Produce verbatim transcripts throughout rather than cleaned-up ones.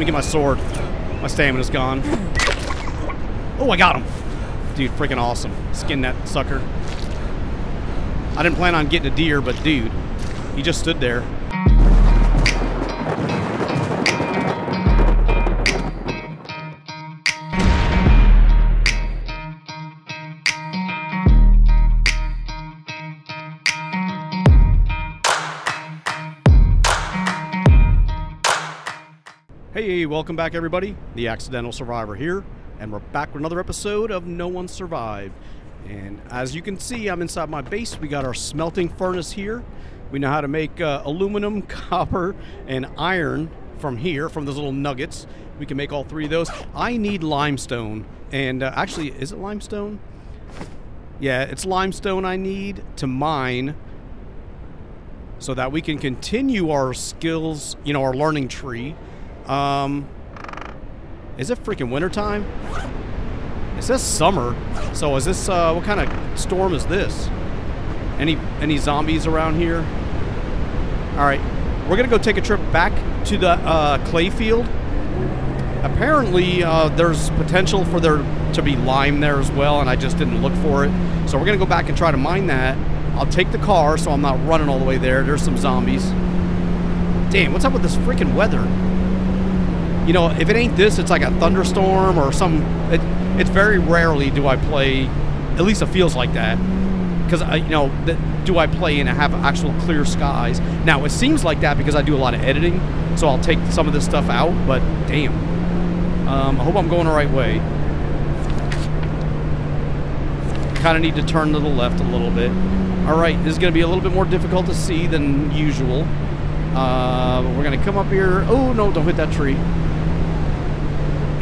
me get my sword. My stamina's gone. Oh, I got him. Dude, freaking awesome. Skinned that sucker. I didn't plan on getting a deer, but dude, he just stood there. Hey, welcome back everybody. The Accidental Survivor here, and we're back with another episode of No One Survived. And as you can see, I'm inside my base. We got our smelting furnace here. We know how to make uh, aluminum, copper, and iron from here, from those little nuggets. We can make all three of those. I need limestone, and uh, actually, is it limestone? Yeah, it's limestone I need to mine so that we can continue our skills, you know, our learning tree. Um, is it freaking winter time? It says summer. So is this, uh, what kind of storm is this? Any, any zombies around here? All right, we're gonna go take a trip back to the, uh, clay field. Apparently, uh, there's potential for there to be lime there as well, and I just didn't look for it. So we're gonna go back and try to mine that. I'll take the car so I'm not running all the way there. There's some zombies. Damn, what's up with this freaking weather? You know, if it ain't this, it's like a thunderstorm or some. It, it's very rarely do I play, at least it feels like that, because I, you know, th do I play and have actual clear skies. Now it seems like that because I do a lot of editing, so I'll take some of this stuff out. But damn, um, I hope I'm going the right way. Kind of need to turn to the left a little bit. All right, this is going to be a little bit more difficult to see than usual. Uh, but we're going to come up here. Oh no! Don't hit that tree.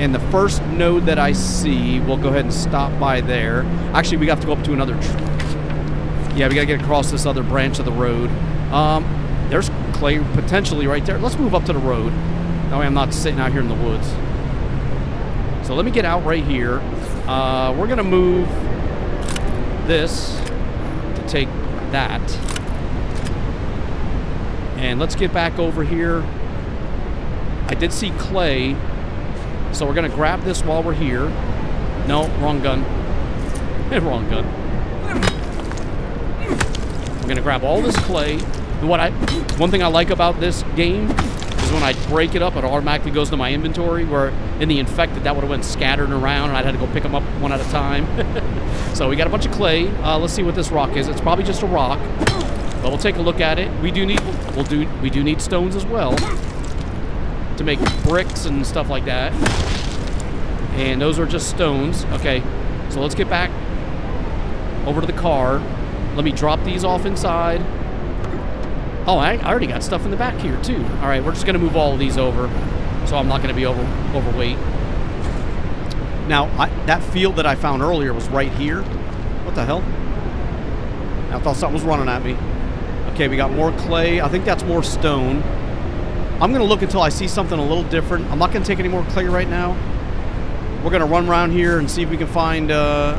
And the first node that I see, we'll go ahead and stop by there. Actually, we have to go up to another tree. Yeah, we got to get across this other branch of the road. Um, there's clay potentially right there. Let's move up to the road. That way I'm not sitting out here in the woods. So let me get out right here. Uh, we're going to move this to take that. And let's get back over here. I did see clay. So we're gonna grab this while we're here. No, wrong gun. Wrong gun. We're gonna grab all this clay. What I, one thing I like about this game is when I break it up, it automatically goes to my inventory. Where in the Infected, that would have went scattering around, and I'd had to go pick them up one at a time. So we got a bunch of clay. Uh, let's see what this rock is. It's probably just a rock, but we'll take a look at it. We do need, we'll do, we do need stones as well, to make bricks and stuff like that. And those are just stones. Okay, so let's get back over to the car. Let me drop these off inside. Oh, I already got stuff in the back here too. All right, we're just gonna move all of these over so I'm not gonna be over overweight. Now, I, that field that I found earlier was right here. What the hell? I thought something was running at me. Okay, we got more clay. I think that's more stone. I'm gonna look until I see something a little different. I'm not gonna take any more clay right now. We're gonna run around here and see if we can find uh,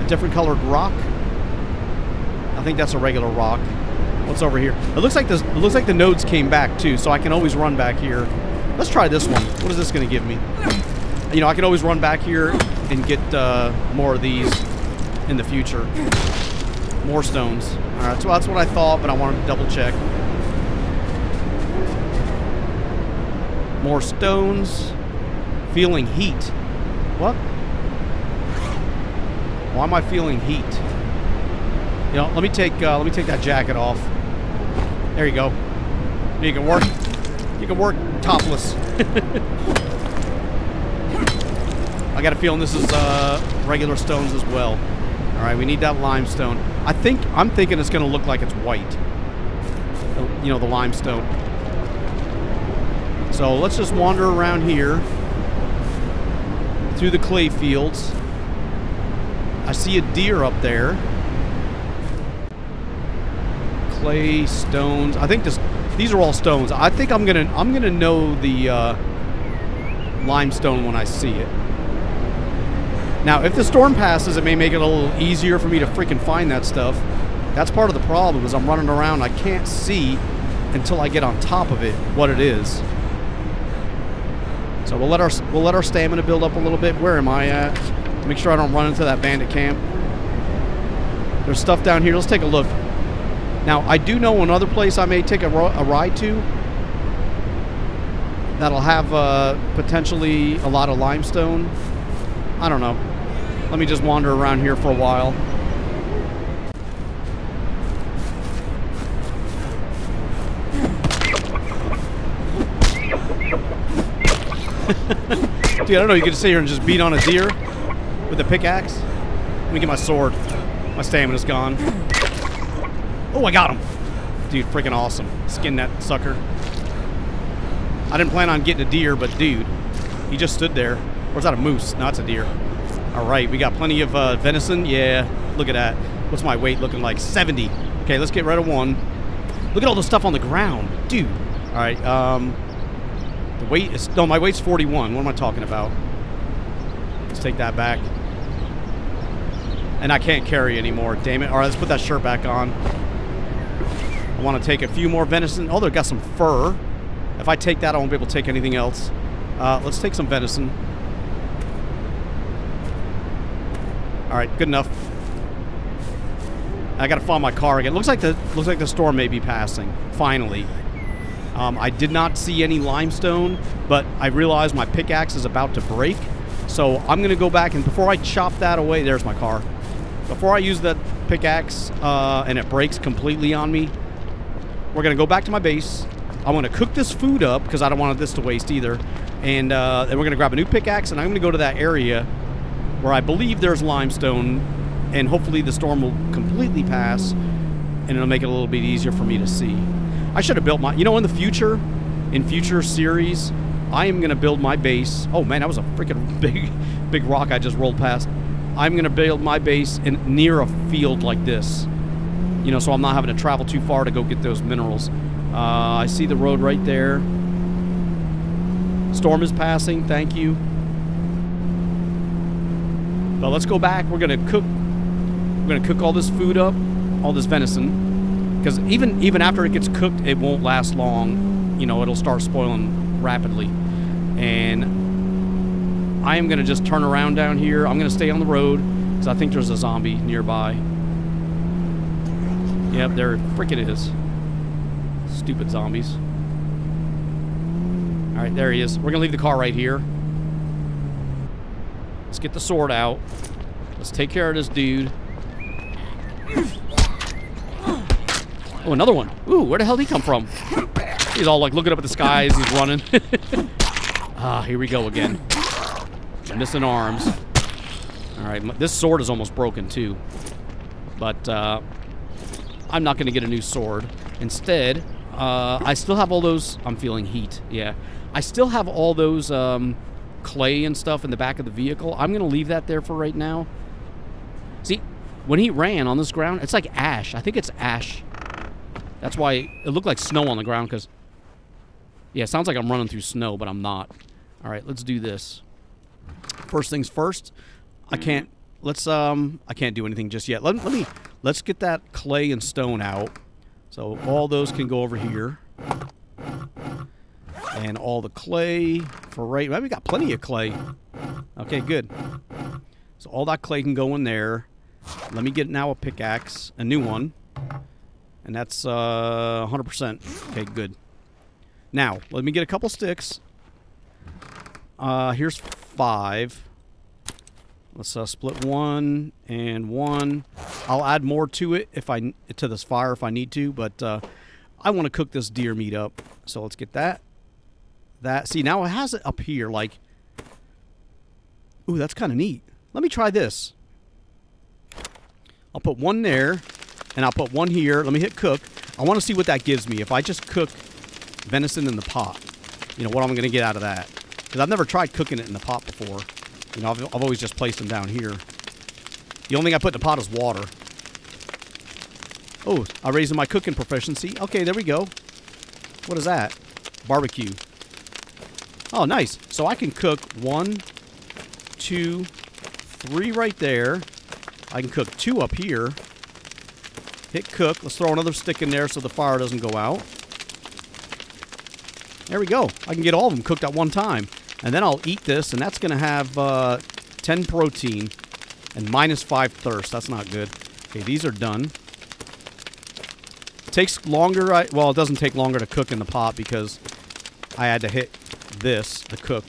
a different colored rock. I think that's a regular rock. What's over here? It looks like this. It looks like the nodes came back too, so I can always run back here. Let's try this one. What is this gonna give me? You know, I can always run back here and get uh, more of these in the future. More stones. All right, so that's what I thought, but I wanted to double check. More stones. Feeling heat. What? Why am I feeling heat? You know, let me take uh, let me take that jacket off. There you go. You can work. You can work topless. I got a feeling this is uh, regular stones as well. All right, we need that limestone. I think I'm thinking it's going to look like it's white. You know, the limestone. So let's just wander around here through the clay fields. I see a deer up there. Clay, stones. I think this, these are all stones. I think I'm gonna I'm gonna know the uh, limestone when I see it. Now, if the storm passes, it may make it a little easier for me to freaking find that stuff. That's part of the problem is I'm running around. I can't see until I get on top of it what it is. So we'll let our we'll let our stamina build up a little bit. Where am I at? Make sure I don't run into that bandit camp. There's stuff down here. Let's take a look. Now, I do know another place I may take a, a ride to that'll have uh, potentially a lot of limestone. I don't know. Let me just wander around here for a while. Dude, I don't know. You could sit here and just beat on a deer with a pickaxe. Let me get my sword. My stamina's gone. Oh, I got him. Dude, freaking awesome. Skin that sucker. I didn't plan on getting a deer, but dude, he just stood there. Or is that a moose? No, it's a deer. All right, we got plenty of uh, venison. Yeah, look at that. What's my weight looking like? seventy. Okay, let's get rid of one. Look at all the stuff on the ground. Dude. All right, um... the weight is... No, my weight's forty-one. What am I talking about? Let's take that back. And I can't carry anymore. Damn it. All right, let's put that shirt back on. I want to take a few more venison. Oh, they've got some fur. If I take that, I won't be able to take anything else. Uh, let's take some venison. All right, good enough. I got to find my car again. Looks like the looks like the storm may be passing, finally. Um, I did not see any limestone, but I realized my pickaxe is about to break. So I'm going to go back, and before I chop that away, there's my car. Before I use that pickaxe uh, and it breaks completely on me, we're going to go back to my base. I'm going to cook this food up because I don't want this to waste either. And uh, then we're going to grab a new pickaxe, and I'm going to go to that area where I believe there's limestone, and hopefully the storm will completely pass, and it'll make it a little bit easier for me to see. I should have built my, you know, in the future, in future series, I am going to build my base. Oh man, that was a freaking big, big rock I just rolled past. I'm going to build my base in, near a field like this, you know, so I'm not having to travel too far to go get those minerals. Uh, I see the road right there. Storm is passing. Thank you. But let's go back. We're going to cook. We're going to cook all this food up, all this venison. Because even even after it gets cooked, it won't last long. You know, it'll start spoiling rapidly. And I am going to just turn around down here. I'm going to stay on the road because I think there's a zombie nearby. Yep, there it frickin' is. Stupid zombies. All right, there he is. We're going to leave the car right here. Let's get the sword out. Let's take care of this dude. Oh, another one. Ooh, where the hell did he come from? He's all like looking up at the sky as he's running. Ah, here we go again. Missing arms. All right, this sword is almost broken too. But uh, I'm not going to get a new sword. Instead, uh, I still have all those... I'm feeling heat, yeah. I still have all those um, clay and stuff in the back of the vehicle. I'm going to leave that there for right now. See, when he ran on this ground, it's like ash. I think it's ash. That's why it looked like snow on the ground, because... Yeah, it sounds like I'm running through snow, but I'm not. All right, let's do this. First things first. I can't... Let's, um... I can't do anything just yet. Let, let me... Let's get that clay and stone out. So all those can go over here. And all the clay for right... Well, we got plenty of clay. Okay, good. So all that clay can go in there. Let me get now a pickaxe. A new one. And that's uh, one hundred percent. Okay, good. Now, let me get a couple sticks. Uh, here's five. Let's uh, split one and one. I'll add more to it if I to this fire if I need to, but uh, I want to cook this deer meat up. So let's get that. That see now it has it up here. Like, ooh, that's kind of neat. Let me try this. I'll put one there. And I'll put one here. Let me hit cook. I want to see what that gives me. If I just cook venison in the pot, you know, what I'm going to get out of that. Because I've never tried cooking it in the pot before. You know, I've, I've always just placed them down here. The only thing I put in the pot is water. Oh, I'm raising my cooking proficiency. Okay, there we go. What is that? Barbecue. Oh, nice. So I can cook one, two, three right there. I can cook two up here. Hit cook. Let's throw another stick in there so the fire doesn't go out. There we go. I can get all of them cooked at one time. And then I'll eat this, and that's going to have uh, ten protein and minus five thirst. That's not good. Okay, these are done. It takes longer. I, well, it doesn't take longer to cook in the pot because I had to hit this to cook,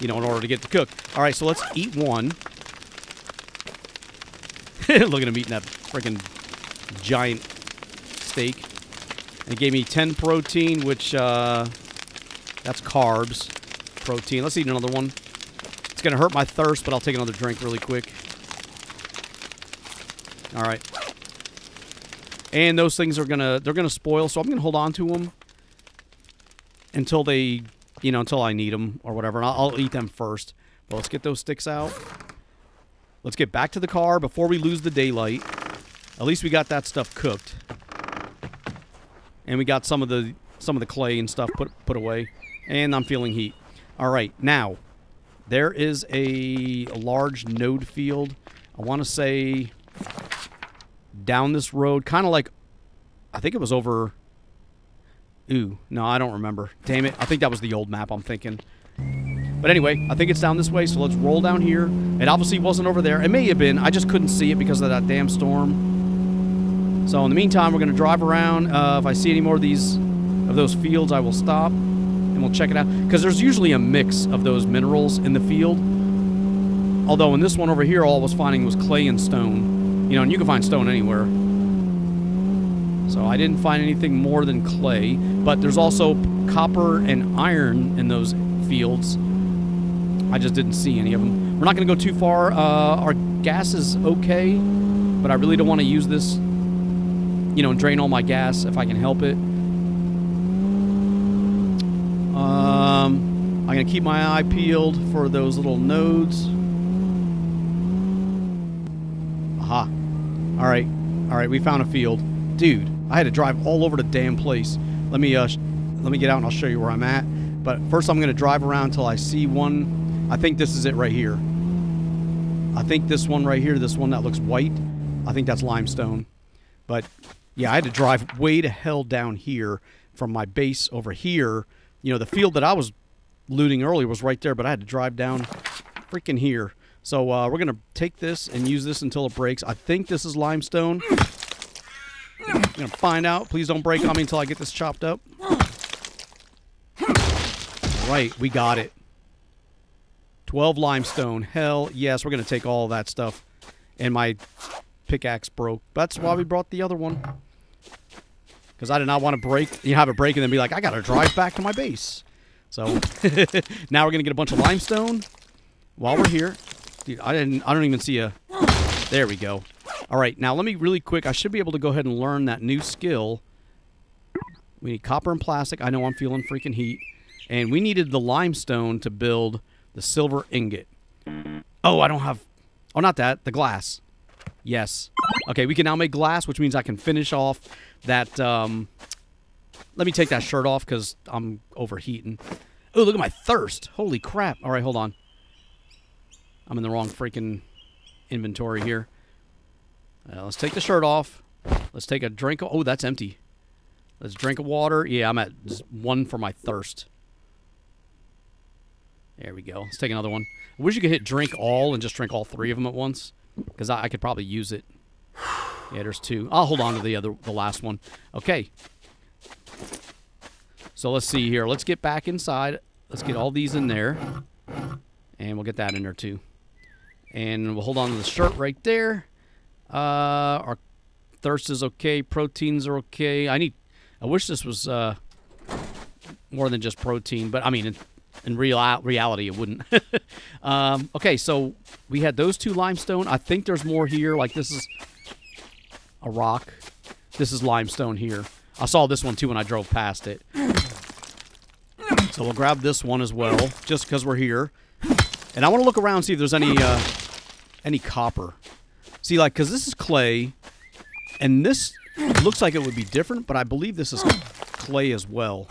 you know, in order to get to cook. All right, so let's eat one. Look at him eating that freaking giant steak. And it gave me ten protein, which, uh, that's carbs. Protein. Let's eat another one. It's going to hurt my thirst, but I'll take another drink really quick. All right. And those things are going to, they're going to spoil, so I'm going to hold on to them until they, you know, until I need them or whatever. And I'll, I'll eat them first. But let's get those sticks out. Let's get back to the car before we lose the daylight. At least we got that stuff cooked. And we got some of the some of the clay and stuff put put away. And I'm feeling heat. All right, now there is a, a large node field. I want to say down this road, kind of like I think it was over. Ooh, no, I don't remember. Damn it! I think that was the old map. I'm thinking. But anyway, I think it's down this way, so let's roll down here. It obviously wasn't over there. It may have been. I just couldn't see it because of that damn storm. So in the meantime, we're going to drive around. Uh, if I see any more of these, of those fields, I will stop and we'll check it out. Because there's usually a mix of those minerals in the field. Although in this one over here, all I was finding was clay and stone. You know, and you can find stone anywhere. So I didn't find anything more than clay. But there's also copper and iron in those fields. I just didn't see any of them. We're not going to go too far. Uh, our gas is okay, but I really don't want to use this, you know, and drain all my gas if I can help it. Um, I'm going to keep my eye peeled for those little nodes. Aha. All right. All right, we found a field. Dude, I had to drive all over the damn place. Let me, uh, sh let me get out and I'll show you where I'm at. But first I'm going to drive around until I see one. I think this is it right here. I think this one right here, this one that looks white, I think that's limestone. But, yeah, I had to drive way to hell down here from my base over here. You know, the field that I was looting earlier was right there, but I had to drive down freaking here. So uh, we're going to take this and use this until it breaks. I think this is limestone. I'm going to find out. Please don't break on me until I get this chopped up. All right, we got it. twelve limestone. Hell yes, we're going to take all that stuff. And my pickaxe broke. That's why we brought the other one. Because I did not want to break, you know, have a break and then be like, I got to drive back to my base. So now we're going to get a bunch of limestone while we're here. Dude, I didn't, I don't even see a... There we go. All right, now let me really quick. I should be able to go ahead and learn that new skill. We need copper and plastic. I know I'm feeling freaking heat. And we needed the limestone to build... the silver ingot. Oh, I don't have... Oh, not that. The glass. Yes. Okay, we can now make glass, which means I can finish off that... Um, let me take that shirt off because I'm overheating. Oh, look at my thirst. Holy crap. All right, hold on. I'm in the wrong freaking inventory here. Uh, let's take the shirt off. Let's take a drink. Of, oh, that's empty. Let's drink of water. Yeah, I'm at one for my thirst. There we go. Let's take another one. I wish you could hit drink all and just drink all three of them at once, because I, I could probably use it. Yeah, there's two. I'll hold on to the other, the last one. Okay. So let's see here. Let's get back inside. Let's get all these in there, and we'll get that in there too. And we'll hold on to the shirt right there. Uh, our thirst is okay. Proteins are okay. I need. I wish this was uh, more than just protein, but I mean. It, In real reality, it wouldn't. um, okay, so we had those two limestone. I think there's more here. Like, this is a rock. This is limestone here. I saw this one, too, when I drove past it. So we'll grab this one as well, just because we're here. And I want to look around and see if there's any, uh, any copper. See, like, because this is clay, and this looks like it would be different, but I believe this is clay as well.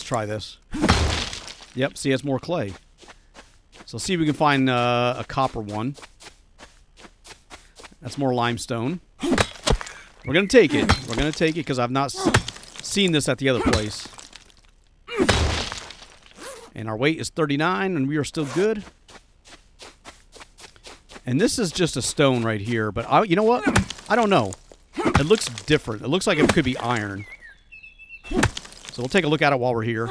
Try this. Yep, see, it's more clay. So see if we can find uh, a copper one. That's more limestone. We're gonna take it. We're gonna take it because I've not s seen this at the other place. And our weight is thirty-nine, and we are still good. And this is just a stone right here, but I, you know what? I don't know. It looks different. It looks like it could be iron. So we'll take a look at it while we're here.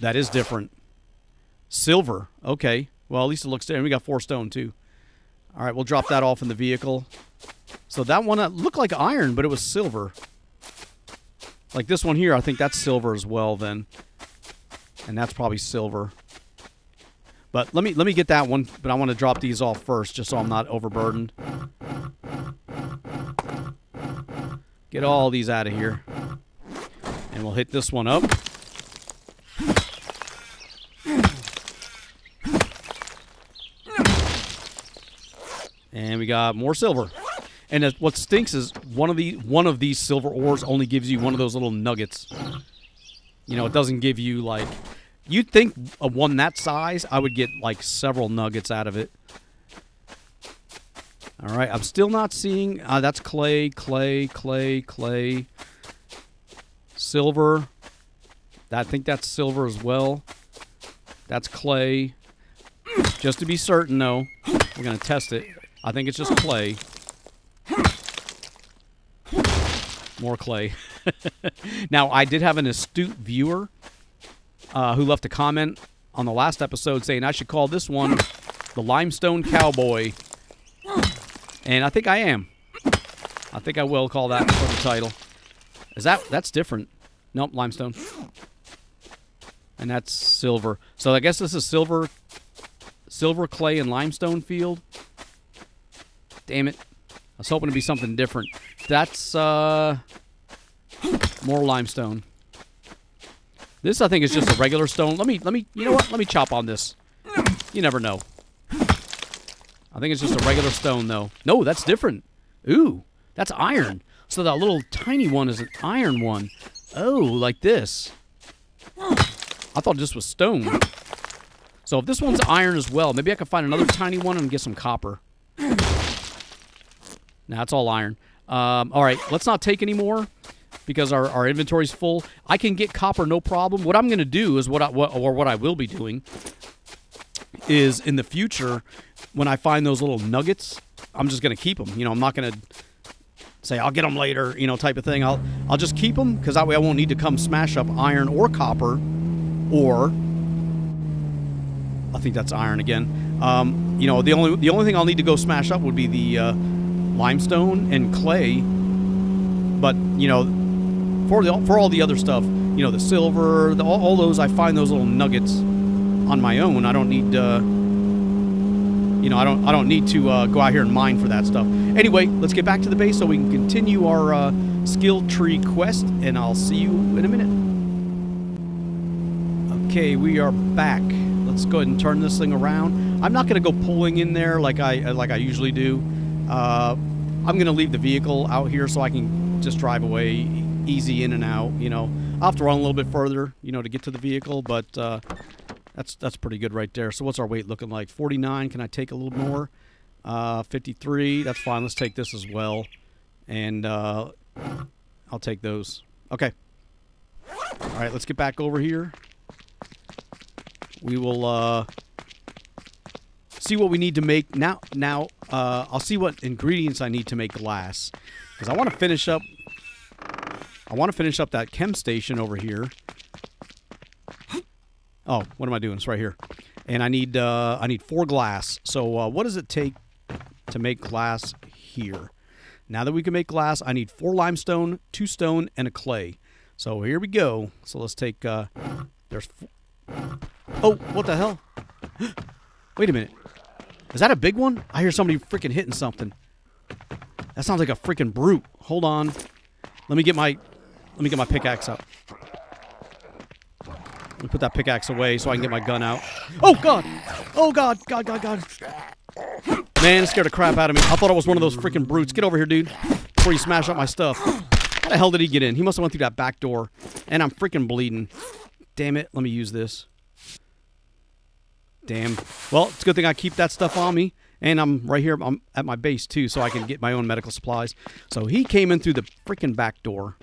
That is different. Silver. Okay. Well, at least it looks different. We got four stone, too. All right, we'll drop that off in the vehicle. So that one looked like iron, but it was silver. Like this one here, I think that's silver as well then. And that's probably silver. But let me let me get that one, but I want to drop these off first just so I'm not overburdened. Get all these out of here. And we'll hit this one up. And we got more silver. And what stinks is one of the one of these silver ores only gives you one of those little nuggets. You know, it doesn't give you like... You'd think a one that size, I would get, like, several nuggets out of it. All right, I'm still not seeing... Uh, that's clay, clay, clay, clay. Silver. I think that's silver as well. That's clay. Just to be certain, though, we're going to test it. I think it's just clay. More clay. Now, I did have an astute viewer... Uh, who left a comment on the last episode saying I should call this one the Limestone Cowboy. And I think I am. I think I will call that for the title. Is that... That's different. Nope, limestone. And that's silver. So I guess this is silver... Silver, clay, and limestone field. Damn it. I was hoping to be something different. That's, uh... more limestone. This, I think, is just a regular stone. Let me, let me, you know what? Let me chop on this. You never know. I think it's just a regular stone, though. No, that's different. Ooh, that's iron. So that little tiny one is an iron one. Oh, like this. I thought this was stone. So if this one's iron as well, maybe I can find another tiny one and get some copper. Nah, that's all iron. Um, all right, let's not take any more. Because our, our inventory's full. I can get copper, no problem. What I'm going to do is what, I, what or what I will be doing is in the future when I find those little nuggets, I'm just going to keep them. You know, I'm not going to say I'll get them later, you know, type of thing. I'll I'll just keep them because that way I won't need to come smash up iron or copper, or I think that's iron again. Um, you know, the only the only thing I'll need to go smash up would be the uh, limestone and clay, but you know. For, the, for all the other stuff, you know, the silver, the, all, all those, I find those little nuggets on my own. I don't need, uh, you know, I don't, I don't need to uh, go out here and mine for that stuff. Anyway, let's get back to the base so we can continue our uh, skill tree quest, and I'll see you in a minute. Okay, we are back. Let's go ahead and turn this thing around. I'm not going to go pulling in there like I like I usually do. Uh, I'm going to leave the vehicle out here so I can just drive away. Easy in and out, you know. I'll have to run a little bit further, you know, to get to the vehicle, but uh, that's that's pretty good right there. So what's our weight looking like? forty-nine. Can I take a little more? Uh, fifty-three. That's fine. Let's take this as well. And uh, I'll take those. Okay. All right, let's get back over here. We will uh, see what we need to make. Now, now uh, I'll see what ingredients I need to make glass. Because I want to finish up... I want to finish up that chem station over here. Oh, what am I doing? It's right here. And I need uh, I need four glass. So uh, what does it take to make glass here? Now that we can make glass, I need four limestone, two stone, and a clay. So here we go. So let's take... Uh, there's... Oh, what the hell? Wait a minute. Is that a big one? I hear somebody freaking hitting something. That sounds like a freaking brute. Hold on. Let me get my... Let me get my pickaxe out. Let me put that pickaxe away so I can get my gun out. Oh, God! Oh, God! God, God, God! Man, it scared the crap out of me. I thought it was one of those freaking brutes. Get over here, dude, before you smash up my stuff. How the hell did he get in? He must have went through that back door. And I'm freaking bleeding. Damn it. Let me use this. Damn. Well, it's a good thing I keep that stuff on me. And I'm right here. I'm at my base, too, so I can get my own medical supplies. So he came in through the freaking back door.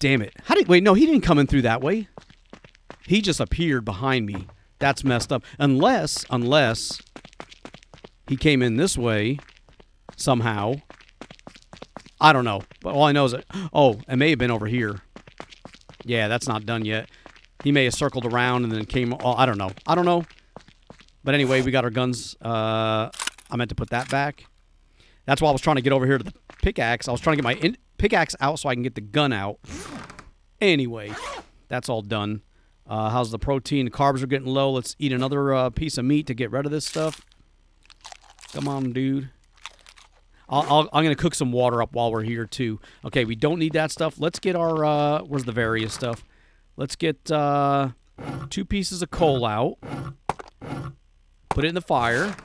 Damn it. How did... Wait, no, he didn't come in through that way. He just appeared behind me. That's messed up. Unless, unless he came in this way somehow. I don't know. But all I know is that, oh, it may have been over here. Yeah, that's not done yet. He may have circled around and then came, oh, I don't know. I don't know. But anyway, we got our guns. Uh, I meant to put that back. That's why I was trying to get over here to the pickaxe. I was trying to get my in pickaxe out so I can get the gun out. Anyway, that's all done. Uh, how's the protein? The carbs are getting low. Let's eat another uh, piece of meat to get rid of this stuff. Come on, dude. I'll, I'll, I'm going to cook some water up while we're here, too. Okay, we don't need that stuff. Let's get our... Uh, where's the various stuff? Let's get uh, two pieces of coal out. Put it in the fire.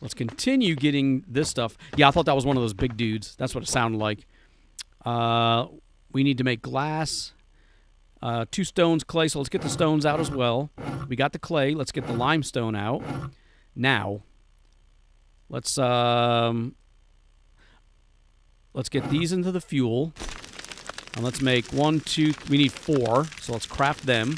Let's continue getting this stuff. Yeah, I thought that was one of those big dudes. That's what it sounded like. Uh, we need to make glass... Uh, two stones, clay, so let's get the stones out as well. We got the clay. Let's get the limestone out. Now, let's um, let's get these into the fuel. And let's make one, two, we need four, so let's craft them.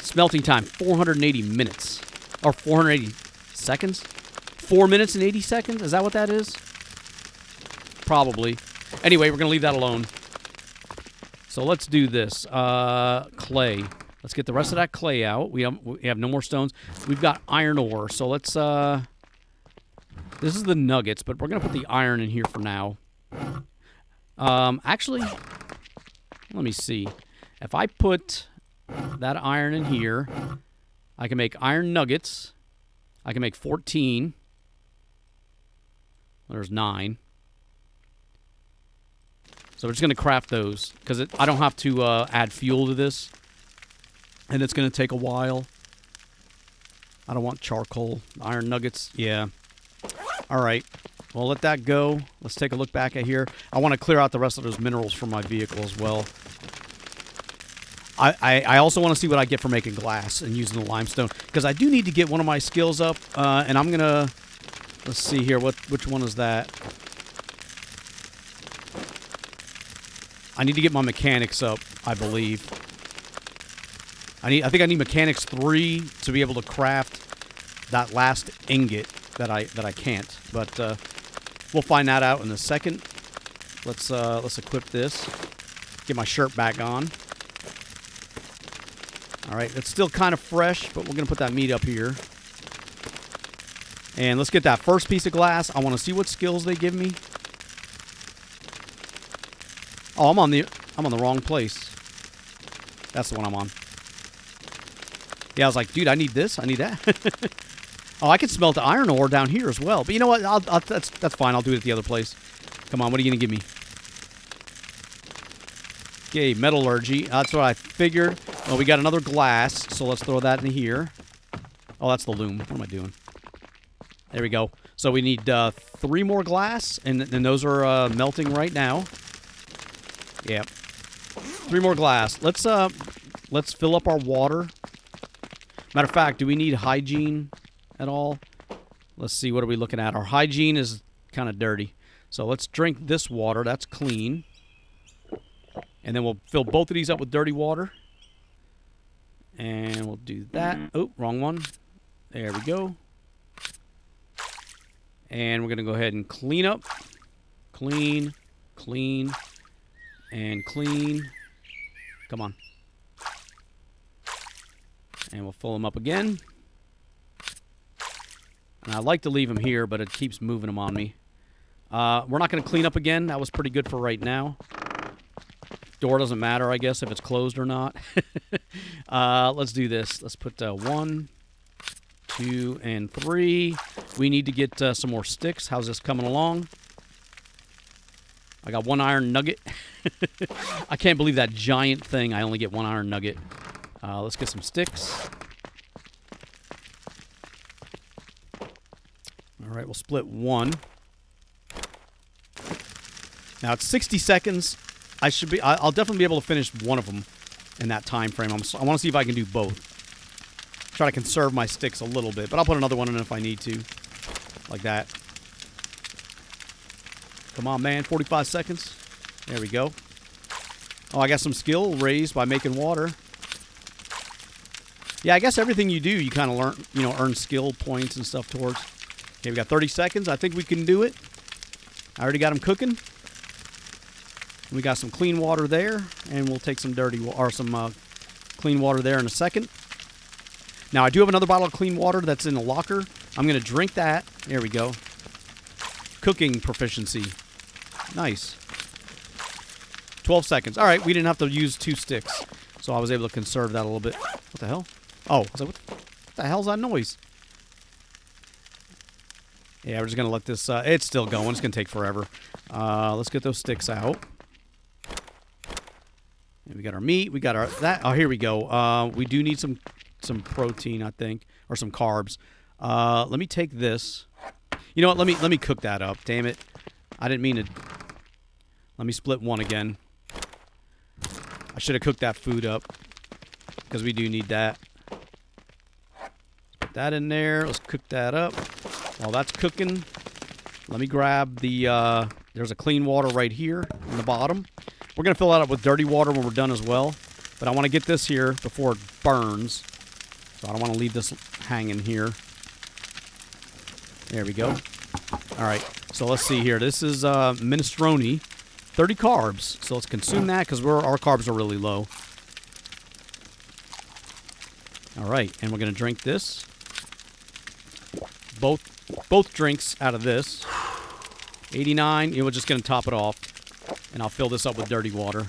Smelting time, four hundred eighty minutes. Or four hundred eighty seconds? Four minutes and eighty seconds? Is that what that is? Probably. Anyway, we're going to leave that alone. So let's do this. Uh, clay. Let's get the rest of that clay out. We have, we have no more stones. We've got iron ore. So let's... Uh, this is the nuggets, but we're going to put the iron in here for now. Um, actually, let me see. If I put that iron in here, I can make iron nuggets. I can make fourteen. There's nine. So we're just going to craft those, because I don't have to uh, add fuel to this. And it's going to take a while. I don't want charcoal. Iron nuggets. Yeah. All right. Well, let that go. Let's take a look back at here. I want to clear out the rest of those minerals from my vehicle as well. I, I, I also want to see what I get for making glass and using the limestone, because I do need to get one of my skills up. Uh, and I'm going to... Let's see here. What which one is that? I need to get my mechanics up, I believe. I need. I think I need mechanics three to be able to craft that last ingot that I that I can't. But uh, we'll find that out in a second. Let's uh, let's equip this. Get my shirt back on. All right, it's still kind of fresh, but we're gonna put that meat up here. And let's get that first piece of glass. I want to see what skills they give me. Oh, I'm on the I'm on the wrong place. That's the one I'm on. Yeah, I was like, dude, I need this. I need that. Oh, I can smelt the iron ore down here as well. But you know what? I'll, I'll, that's that's fine. I'll do it at the other place. Come on, what are you gonna give me? Okay, metallurgy. That's what I figured. Oh, we got another glass, so let's throw that in here. Oh, that's the loom. What am I doing? There we go. So we need uh, three more glass, and and those are uh, melting right now. Yeah. Three more glass. Let's uh let's fill up our water. Matter of fact, do we need hygiene at all? Let's see, what are we looking at? Our hygiene is kind of dirty. So let's drink this water. That's clean. And then we'll fill both of these up with dirty water. And we'll do that. Oh, wrong one. There we go. And we're going to go ahead and clean up. Clean. Clean. And clean. Come on. And we'll fill them up again. And I like to leave them here, but it keeps moving them on me. Uh, we're not going to clean up again. That was pretty good for right now. Door doesn't matter, I guess, if it's closed or not. uh, let's do this. Let's put uh, one, two, and three. We need to get uh, some more sticks. How's this coming along? I got one iron nugget. I can't believe that giant thing. I only get one iron nugget. Uh, let's get some sticks. All right, we'll split one. Now it's sixty seconds. I should be. I'll definitely be able to finish one of them in that time frame. I'm, I want to see if I can do both. Try to conserve my sticks a little bit, but I'll put another one in if I need to, like that. Come on, man. forty-five seconds. There we go. Oh, I got some skill raised by making water. Yeah, I guess everything you do, you kind of learn, you know, earn skill points and stuff towards. Okay, we got thirty seconds. I think we can do it. I already got them cooking. We got some clean water there, and we'll take some dirty or some uh, clean water there in a second. Now I do have another bottle of clean water that's in the locker. I'm gonna drink that. There we go. Cooking proficiency. Nice. twelve seconds. All right, we didn't have to use two sticks, so I was able to conserve that a little bit. What the hell? Oh, I was like, what the hell's that noise? Yeah, we're just gonna let this. Uh, it's still going. It's gonna take forever. Uh, let's get those sticks out. And we got our meat. We got our that. Oh, here we go. Uh, we do need some some protein, I think, or some carbs. Uh, let me take this. You know what? Let me let me cook that up. Damn it! I didn't mean to. Let me split one again. I should have cooked that food up because we do need that. Put that in there. Let's cook that up. While that's cooking, let me grab the. Uh, there's a clean water right here in the bottom. We're gonna fill that up with dirty water when we're done as well. But I want to get this here before it burns, so I don't want to leave this hanging here. There we go. All right. So let's see here. This is uh, minestrone, thirty carbs. So let's consume that because we're our carbs are really low. All right, and we're gonna drink this. Both both drinks out of this. eighty-nine. You know, we're just gonna top it off, and I'll fill this up with dirty water.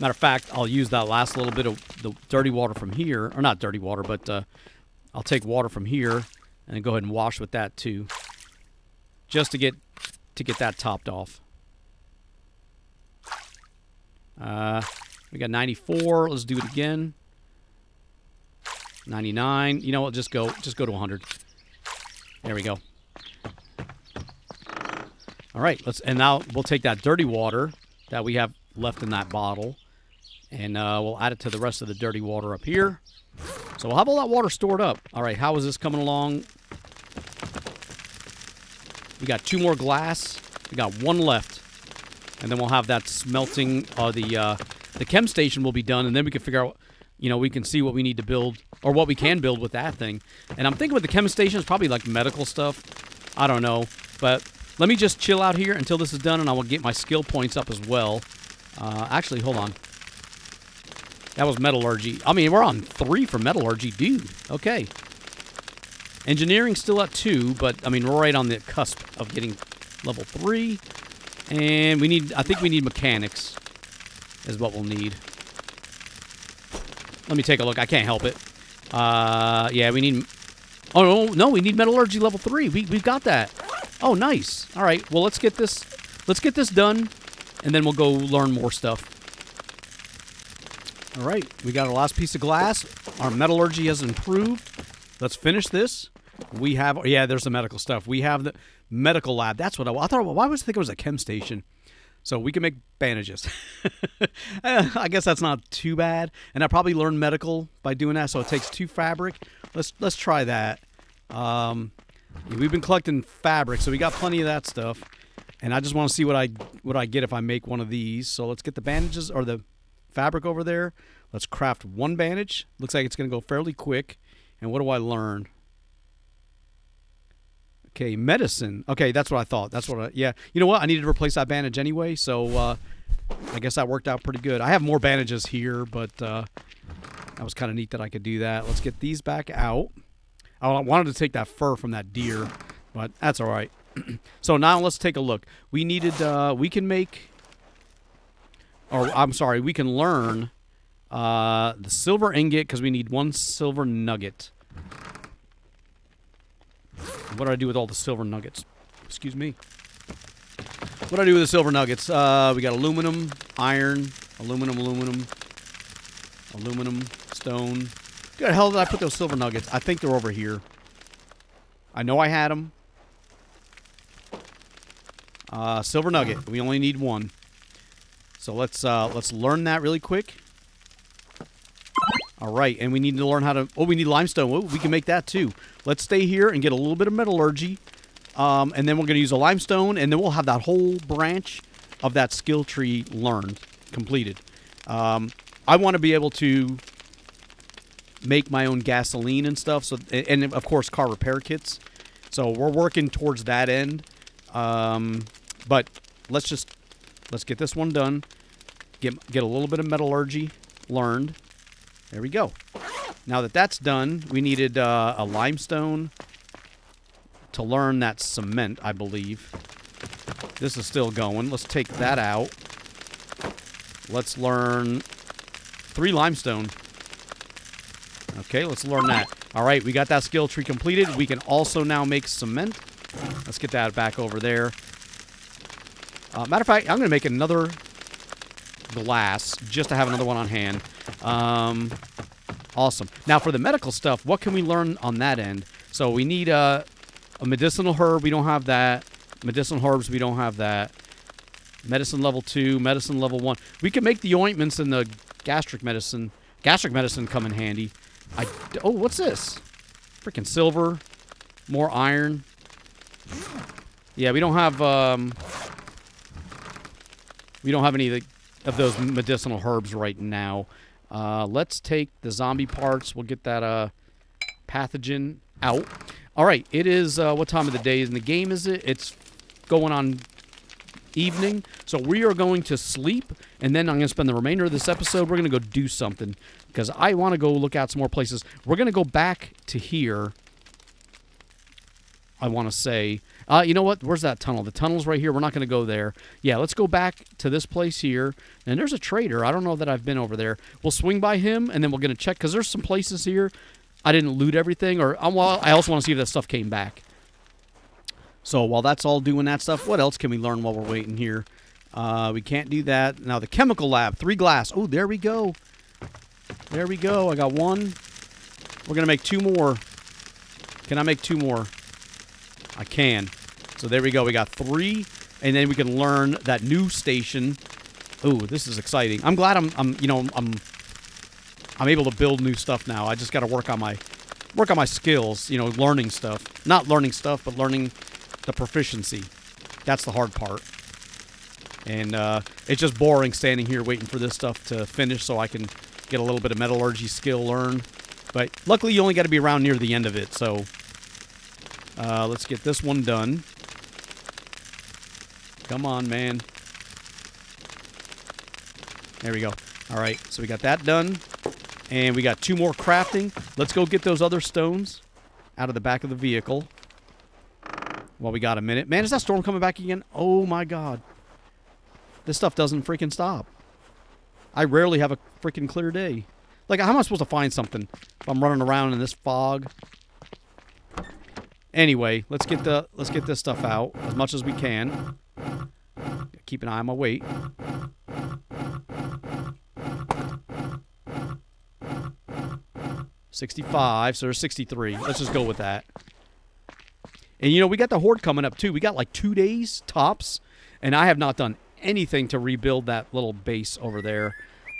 Matter of fact, I'll use that last little bit of the dirty water from here, or not dirty water, but uh, I'll take water from here and then go ahead and wash with that too, just to get to get that topped off. Uh, we got ninety-four. Let's do it again. ninety-nine. You know what? Just go, just go to one hundred. There we go. All right. Let's and now we'll take that dirty water that we have left in that bottle, and uh, we'll add it to the rest of the dirty water up here. So we'll have all that water stored up. All right, how is this coming along? We got two more glass. We got one left, and then we'll have that smelting. Uh, the uh, the chem station will be done, and then we can figure out. You know, we can see what we need to build or what we can build with that thing. And I'm thinking with the chem station, it's probably like medical stuff. I don't know, but let me just chill out here until this is done, and I will get my skill points up as well. Uh, actually, hold on. That was metallurgy. I mean, we're on three for metallurgy, dude. Okay. Engineering's still at two, but, I mean, we're right on the cusp of getting level three. And we need, I think we need mechanics is what we'll need. Let me take a look. I can't help it. Uh, yeah, we need, oh, no, no, we need metallurgy level three. We, we've got that. Oh, nice. All right, well, let's get this, let's get this done. And then we'll go learn more stuff. All right, we got our last piece of glass. Our metallurgy has improved. Let's finish this. We have, yeah, there's the medical stuff. We have the medical lab. That's what I, I thought. Why was I think it was a chem station? So we can make bandages. I guess that's not too bad. And I probably learned medical by doing that. So it takes two fabric. Let's let's try that. Um, we've been collecting fabric, so we got plenty of that stuff. And I just want to see what I what I get if I make one of these. So let's get the bandages or the fabric over there. Let's craft one bandage. Looks like it's going to go fairly quick. And what do I learn? Okay, medicine. Okay, that's what I thought. That's what I, yeah. You know what? I needed to replace that bandage anyway, so uh, I guess that worked out pretty good. I have more bandages here, but uh, that was kind of neat that I could do that. Let's get these back out. I wanted to take that fur from that deer, but that's all right. So now let's take a look. We needed, uh, we can make, or I'm sorry, we can learn uh, the silver ingot because we need one silver nugget. What do I do with all the silver nuggets? Excuse me. What do I do with the silver nuggets? Uh, we got aluminum, iron, aluminum, aluminum, aluminum, stone. Where the hell did I put those silver nuggets? I think they're over here. I know I had them. Uh, silver nugget. We only need one. So let's uh, let's learn that really quick. All right, and we need to learn how to... Oh, we need limestone. Oh, we can make that too. Let's stay here and get a little bit of metallurgy. Um, and then we're going to use a limestone, and then we'll have that whole branch of that skill tree learned, completed. Um, I want to be able to make my own gasoline and stuff. So, and of course, car repair kits. So we're working towards that end. Um, but let's just let's get this one done. Get get a little bit of metallurgy learned. There we go. Now that that's done, we needed uh, a limestone to learn that cement, I believe. This is still going. Let's take that out. Let's learn three limestone. Okay, let's learn that. All right, we got that skill tree completed. We can also now make cement. Let's get that back over there. Uh, matter of fact, I'm going to make another glass just to have another one on hand. Um, awesome. Now, for the medical stuff, what can we learn on that end? So we need a, a medicinal herb. We don't have that. Medicinal herbs, we don't have that. Medicine level two, medicine level one. We can make the ointments and the gastric medicine. Gastric medicine come in handy. I, oh, what's this? Freaking silver. More iron. Yeah, we don't have, um... we don't have any of, the, of those medicinal herbs right now. Uh, let's take the zombie parts. We'll get that, uh, pathogen out. Alright, it is, uh, what time of the day in the game is it? It's going on evening. So we are going to sleep, and then I'm going to spend the remainder of this episode, we're going to go do something. Because I want to go look out some more places. We're going to go back to here. I want to say... Uh, you know what? Where's that tunnel? The tunnel's right here. We're not going to go there. Yeah, let's go back to this place here. And there's a trader. I don't know that I've been over there. We'll swing by him, and then we're going to check. Because there's some places here. I didn't loot everything. Or um, well, I also want to see if that stuff came back. So while that's all doing that stuff, what else can we learn while we're waiting here? Uh, we can't do that. Now, the chemical lab. Three glass. Oh, there we go. There we go. I got one. We're going to make two more. Can I make two more? I can. So there we go. We got three. And then we can learn that new station. Ooh, this is exciting. I'm glad I'm, I'm you know, I'm I'm able to build new stuff now. I just got to work on my work on my skills, you know, learning stuff. Not learning stuff, but learning the proficiency. That's the hard part. And uh, it's just boring standing here waiting for this stuff to finish so I can get a little bit of metallurgy skill learned. But luckily, you only got to be around near the end of it, so... Uh, let's get this one done. Come on, man. There we go. All right, so we got that done. And we got two more crafting. Let's go get those other stones out of the back of the vehicle. Well, we got a minute. Man, is that storm coming back again? Oh, my God. This stuff doesn't freaking stop. I rarely have a freaking clear day. Like, how am I supposed to find something if I'm running around in this fog? Anyway, let's get the let's get this stuff out as much as we can. Keep an eye on my weight. sixty-five, so there's sixty-three. Let's just go with that. And, you know, we got the horde coming up, too. We got, like, two days tops, and I have not done anything to rebuild that little base over there.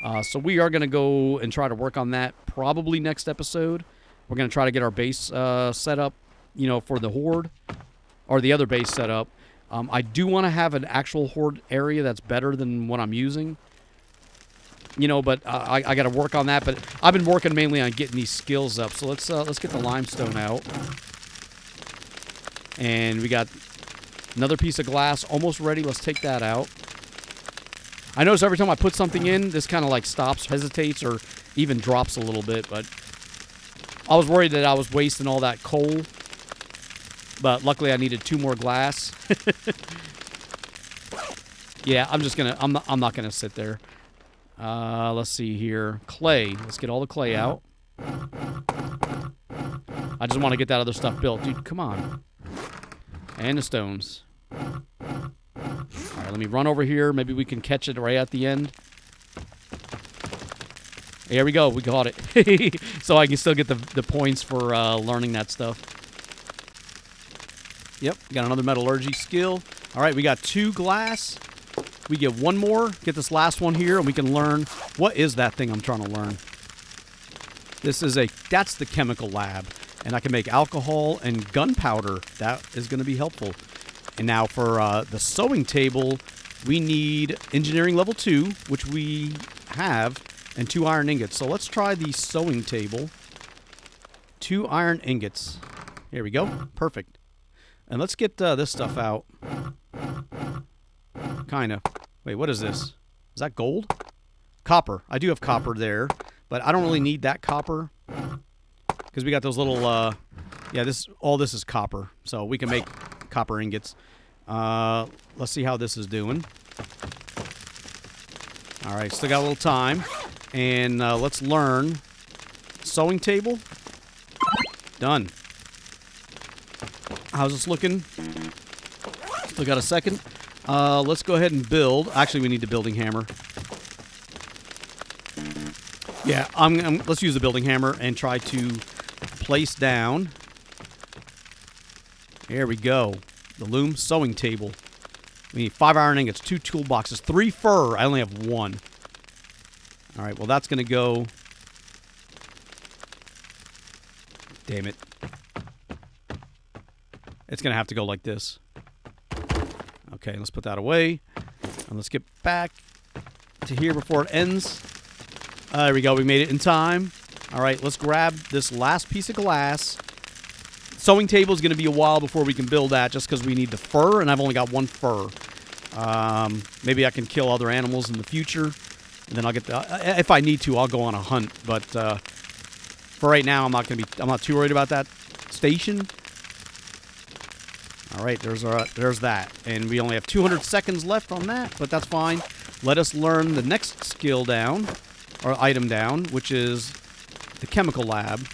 Uh, so we are going to go and try to work on that probably next episode. We're going to try to get our base uh, set up, you know, for the horde or the other base set up. Um, I do want to have an actual horde area that's better than what I'm using. You know, but uh, I, I got to work on that. But I've been working mainly on getting these skills up. So let's uh, let's get the limestone out. And we got another piece of glass almost ready. Let's take that out. I notice every time I put something in, this kind of like stops, hesitates, or even drops a little bit. But I was worried that I was wasting all that coal. But luckily I needed two more glass. Yeah, I'm just going to, I'm not, I'm not going to sit there. Uh, let's see here. Clay. Let's get all the clay out. I just want to get that other stuff built. Dude, come on. And the stones. All right, let me run over here. Maybe we can catch it right at the end. There we go. We got it. So I can still get the, the points for uh, learning that stuff. Yep, got another metallurgy skill. All right, we got two glass. We get one more. Get this last one here, and we can learn. What is that thing I'm trying to learn? This is a... That's the chemical lab. And I can make alcohol and gunpowder. That is going to be helpful. And now for uh, the sewing table, we need engineering level two, which we have, and two iron ingots. So let's try the sewing table. two iron ingots. Here we go. Perfect. And let's get uh, this stuff out. Kind of. Wait, what is this? Is that gold? Copper. I do have copper there, but I don't really need that copper because we got those little... Uh, yeah, this all this is copper, so we can make copper ingots. Uh, let's see how this is doing. All right, still got a little time. And uh, let's learn. Sewing table. Done. How's this looking? Still got a second. Uh, let's go ahead and build. Actually, we need the building hammer. Yeah, I'm, I'm, let's use the building hammer and try to place down. There we go. The loom sewing table. We need five iron ingots, two toolboxes, three fur. I only have one. All right, well, that's going to go... Damn it. It's going to have to go like this. Okay, let's put that away. And let's get back to here before it ends. Uh, there we go. We made it in time. All right, let's grab this last piece of glass. Sewing table is going to be a while before we can build that just because we need the fur, and I've only got one fur. Um, maybe I can kill other animals in the future, and then I'll get the... Uh, if I need to, I'll go on a hunt, but uh, for right now, I'm not going to be... I'm not too worried about that station. All right, there's, our, there's that. And we only have two hundred seconds left on that, but that's fine. Let us learn the next skill down, or item down, which is the chemical lab.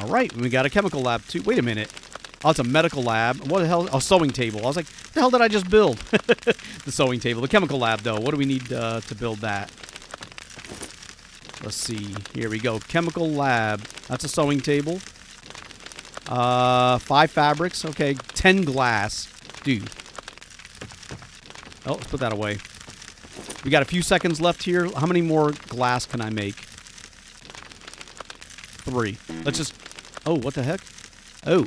All right, we got a chemical lab, too. Wait a minute. Oh, it's a medical lab. What the hell? A sewing table. I was like, what the hell did I just build? The sewing table. The chemical lab, though. What do we need uh, to build that? Let's see. Here we go. Chemical lab. That's a sewing table. Uh, five fabrics. Okay, ten glass. Dude. Oh, let's put that away. We got a few seconds left here. How many more glass can I make? Three. Let's just... Oh, what the heck? Oh.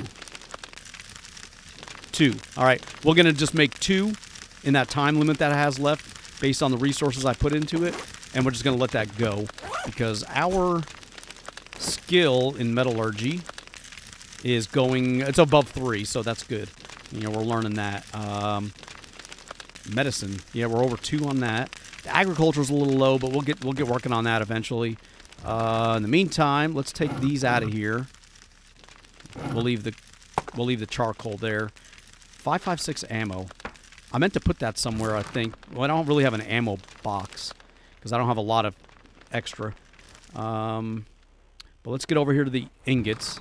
Two. All right. We're going to just make two in that time limit that it has left based on the resources I put into it. And we're just going to let that go because our skill in metallurgy... is going... It's above three, so that's good. You know, we're learning that. Um, medicine. Yeah, we're over two on that. The agriculture's a little low, but we'll get we'll get working on that eventually. Uh, in the meantime, let's take these out of here. We'll leave the we'll leave the charcoal there. five five six ammo. I meant to put that somewhere, I think. Well, I don't really have an ammo box because I don't have a lot of extra. Um, but let's get over here to the ingots.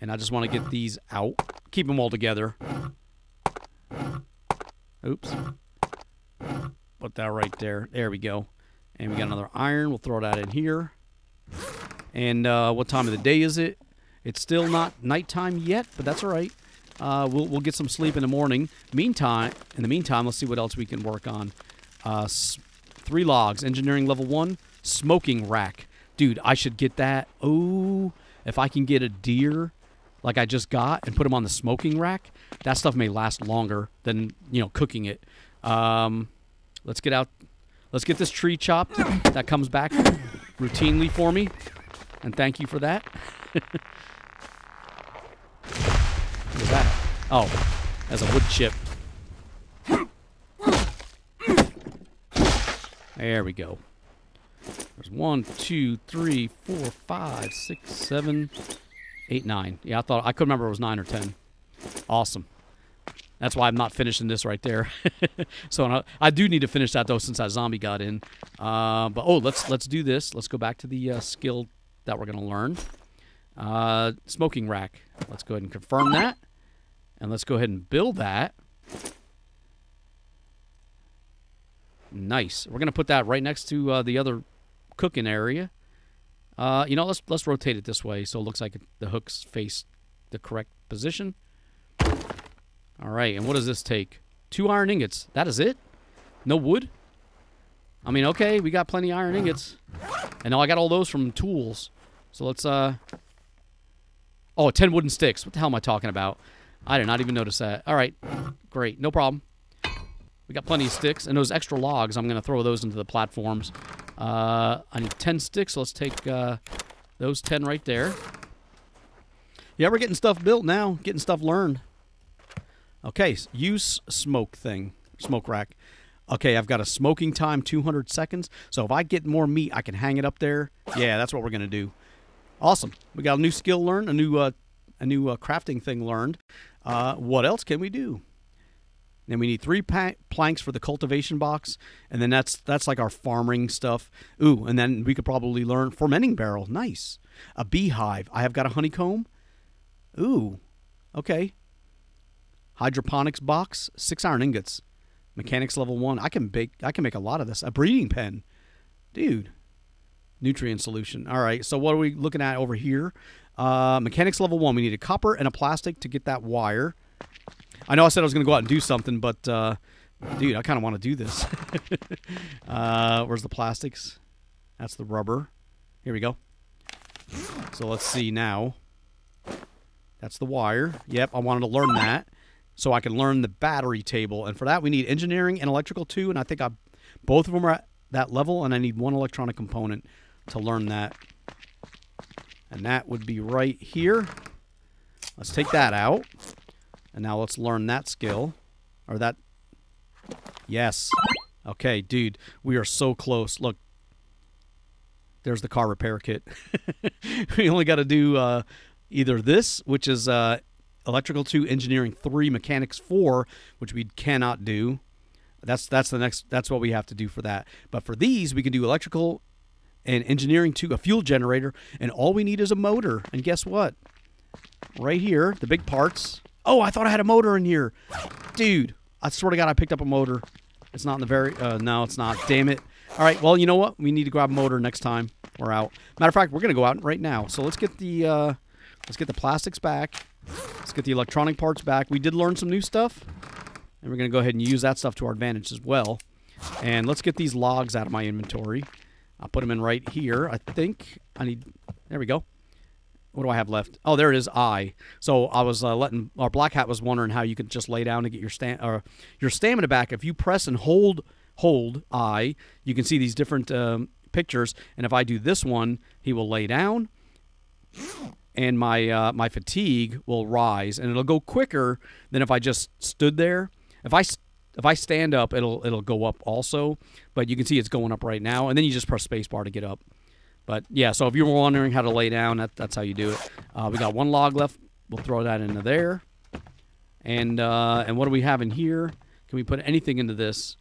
And I just want to get these out. Keep them all together. Oops. Put that right there. There we go. And we got another iron. We'll throw that in here. And uh, what time of the day is it? It's still not nighttime yet, but that's all right. Uh, we'll, we'll get some sleep in the morning. Meantime, in the meantime, let's see what else we can work on. Uh, three logs. Engineering level one. Smoking rack. Dude, I should get that. Oh, if I can get a deer... like I just got, and put them on the smoking rack, that stuff may last longer than, you know, cooking it. Um, let's get out. Let's get this tree chopped. That comes back routinely for me. And thank you for that. What was that? Oh, that's a wood chip. There we go. There's one, two, three, four, five, six, seven... Eight, nine. Yeah, I thought I could remember it was nine or ten. Awesome. That's why I'm not finishing this right there. So I do need to finish that though, since that zombie got in. Uh, but oh, let's let's do this. Let's go back to the uh, skill that we're gonna learn. Uh, smoking rack. Let's go ahead and confirm that, and let's go ahead and build that. Nice. We're gonna put that right next to uh, the other cooking area. Uh, you know, let's let's rotate it this way so it looks like the hooks face the correct position. All right, and what does this take? Two iron ingots. That is it? No wood? I mean, okay, we got plenty of iron ingots. And now I got all those from tools. So let's, uh... oh, ten wooden sticks. What the hell am I talking about? I did not even notice that. All right, great. No problem. We got plenty of sticks. And those extra logs, I'm going to throw those into the platforms. Uh, I need ten sticks, so let's take uh, those ten right there. Yeah, we're getting stuff built now, getting stuff learned. Okay, use smoke thing, smoke rack. Okay, I've got a smoking time, two hundred seconds. So if I get more meat, I can hang it up there. Yeah, that's what we're going to do. Awesome. We got a new skill learned, a new uh, a new uh, crafting thing learned. Uh, what else can we do? Then we need three planks for the cultivation box, and then that's that's like our farming stuff. Ooh, and then we could probably learn fermenting barrel. Nice. A beehive. I have got a honeycomb. Ooh, okay. Hydroponics box, six iron ingots. Mechanics level one. I can bake. I can make a lot of this. A breeding pen, dude. Nutrient solution. All right. So what are we looking at over here? Uh, mechanics level one. We need a copper and a plastic to get that wire. I know I said I was going to go out and do something, but uh, dude, I kind of want to do this. uh, where's the plastics? That's the rubber. Here we go. So let's see now. That's the wire. Yep. I wanted to learn that. So I can learn the battery table. And for that, we need engineering and electrical too. And I think I, both of them are at that level. And I need one electronic component to learn that. And that would be right here. Let's take that out. And now let's learn that skill. Or that. Yes. Okay, dude. We are so close. Look. There's the car repair kit. We only got to do uh, either this, which is... Uh, Electrical two, engineering three, mechanics four, which we cannot do. That's that's the next. That's what we have to do for that. But for these, we can do electrical and engineering two, a fuel generator, and all we need is a motor. And guess what? Right here, the big parts. Oh, I thought I had a motor in here, dude. I swear to God, I picked up a motor. It's not in the very. Uh, no, it's not. Damn it. All right. Well, you know what? We need to grab a motor next time we're out. Matter of fact, we're gonna go out right now. So let's get the uh, let's get the plastics back. Let's get the electronic parts back. We did learn some new stuff, and we're going to go ahead and use that stuff to our advantage as well. And let's get these logs out of my inventory. I'll put them in right here. I think I need... There we go. What do I have left? Oh, there it is. I. So I was uh, letting... Our Black Hat was wondering how you could just lay down and get your, stam or your stamina back. If you press and hold, hold I, you can see these different um, pictures. And if I do this one, he will lay down. And my uh, my fatigue will rise, and it'll go quicker than if I just stood there. If I if I stand up, it'll it'll go up also. But you can see it's going up right now, and then you just press spacebar to get up. But yeah, so if you were wondering how to lay down, that, that's how you do it. Uh, we got one log left. We'll throw that into there. And uh, and what do we have in here? Can we put anything into this?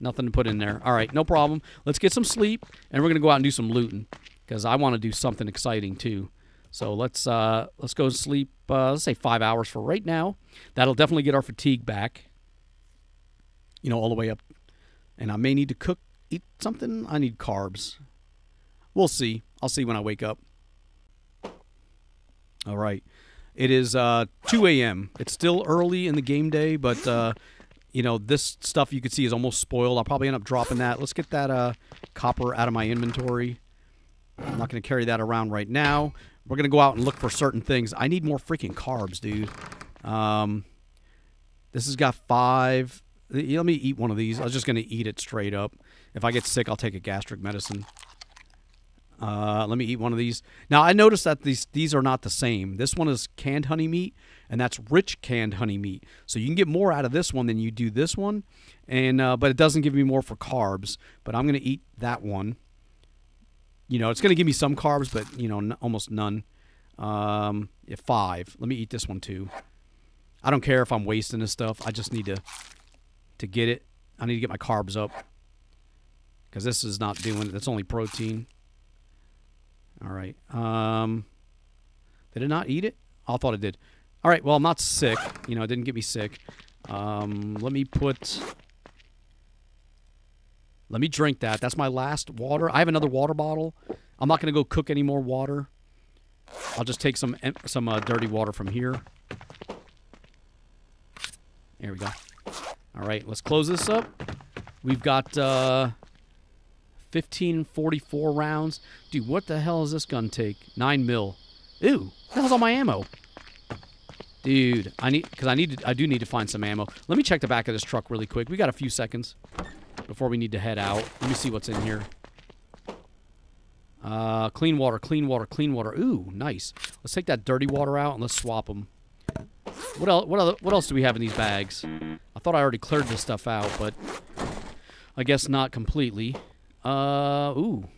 Nothing to put in there. All right, no problem. Let's get some sleep, and we're gonna go out and do some looting because I want to do something exciting too. So let's uh, let's go to sleep, uh, let's say five hours for right now. That'll definitely get our fatigue back, you know, all the way up. And I may need to cook, eat something. I need carbs. We'll see. I'll see when I wake up. All right. It is uh, two A M It's still early in the game day, but, uh, you know, this stuff you can see is almost spoiled. I'll probably end up dropping that. Let's get that uh, copper out of my inventory. I'm not going to carry that around right now. We're going to go out and look for certain things. I need more freaking carbs, dude. Um, this has got five. Let me eat one of these. I was just going to eat it straight up. If I get sick, I'll take a gastric medicine. Uh, let me eat one of these. Now, I noticed that these, these are not the same. This one is canned honey meat, and that's rich canned honey meat. So you can get more out of this one than you do this one. And uh, but it doesn't give me more for carbs. But I'm going to eat that one. You know, it's going to give me some carbs, but, you know, n almost none. Um, yeah, five. Let me eat this one, too. I don't care if I'm wasting this stuff. I just need to to get it. I need to get my carbs up. Because this is not doing it. That's only protein. All right. Um, did it not eat it? Oh, I thought it did. All right. Well, I'm not sick. You know, it didn't get me sick. Um, let me put... Let me drink that. That's my last water. I have another water bottle. I'm not going to go cook any more water. I'll just take some some uh, dirty water from here. There we go. All right, let's close this up. We've got uh, fifteen forty-four rounds. Dude, what the hell does this gun take? nine mil. Ew, what the hell's all my ammo? Dude, I need because I need to, I do need to find some ammo. Let me check the back of this truck really quick. We got a few seconds before we need to head out. Let me see what's in here. Uh, clean water, clean water, clean water. Ooh, nice. Let's take that dirty water out and let's swap them. What else? What other? What else do we have in these bags? I thought I already cleared this stuff out, but I guess not completely. Uh, ooh.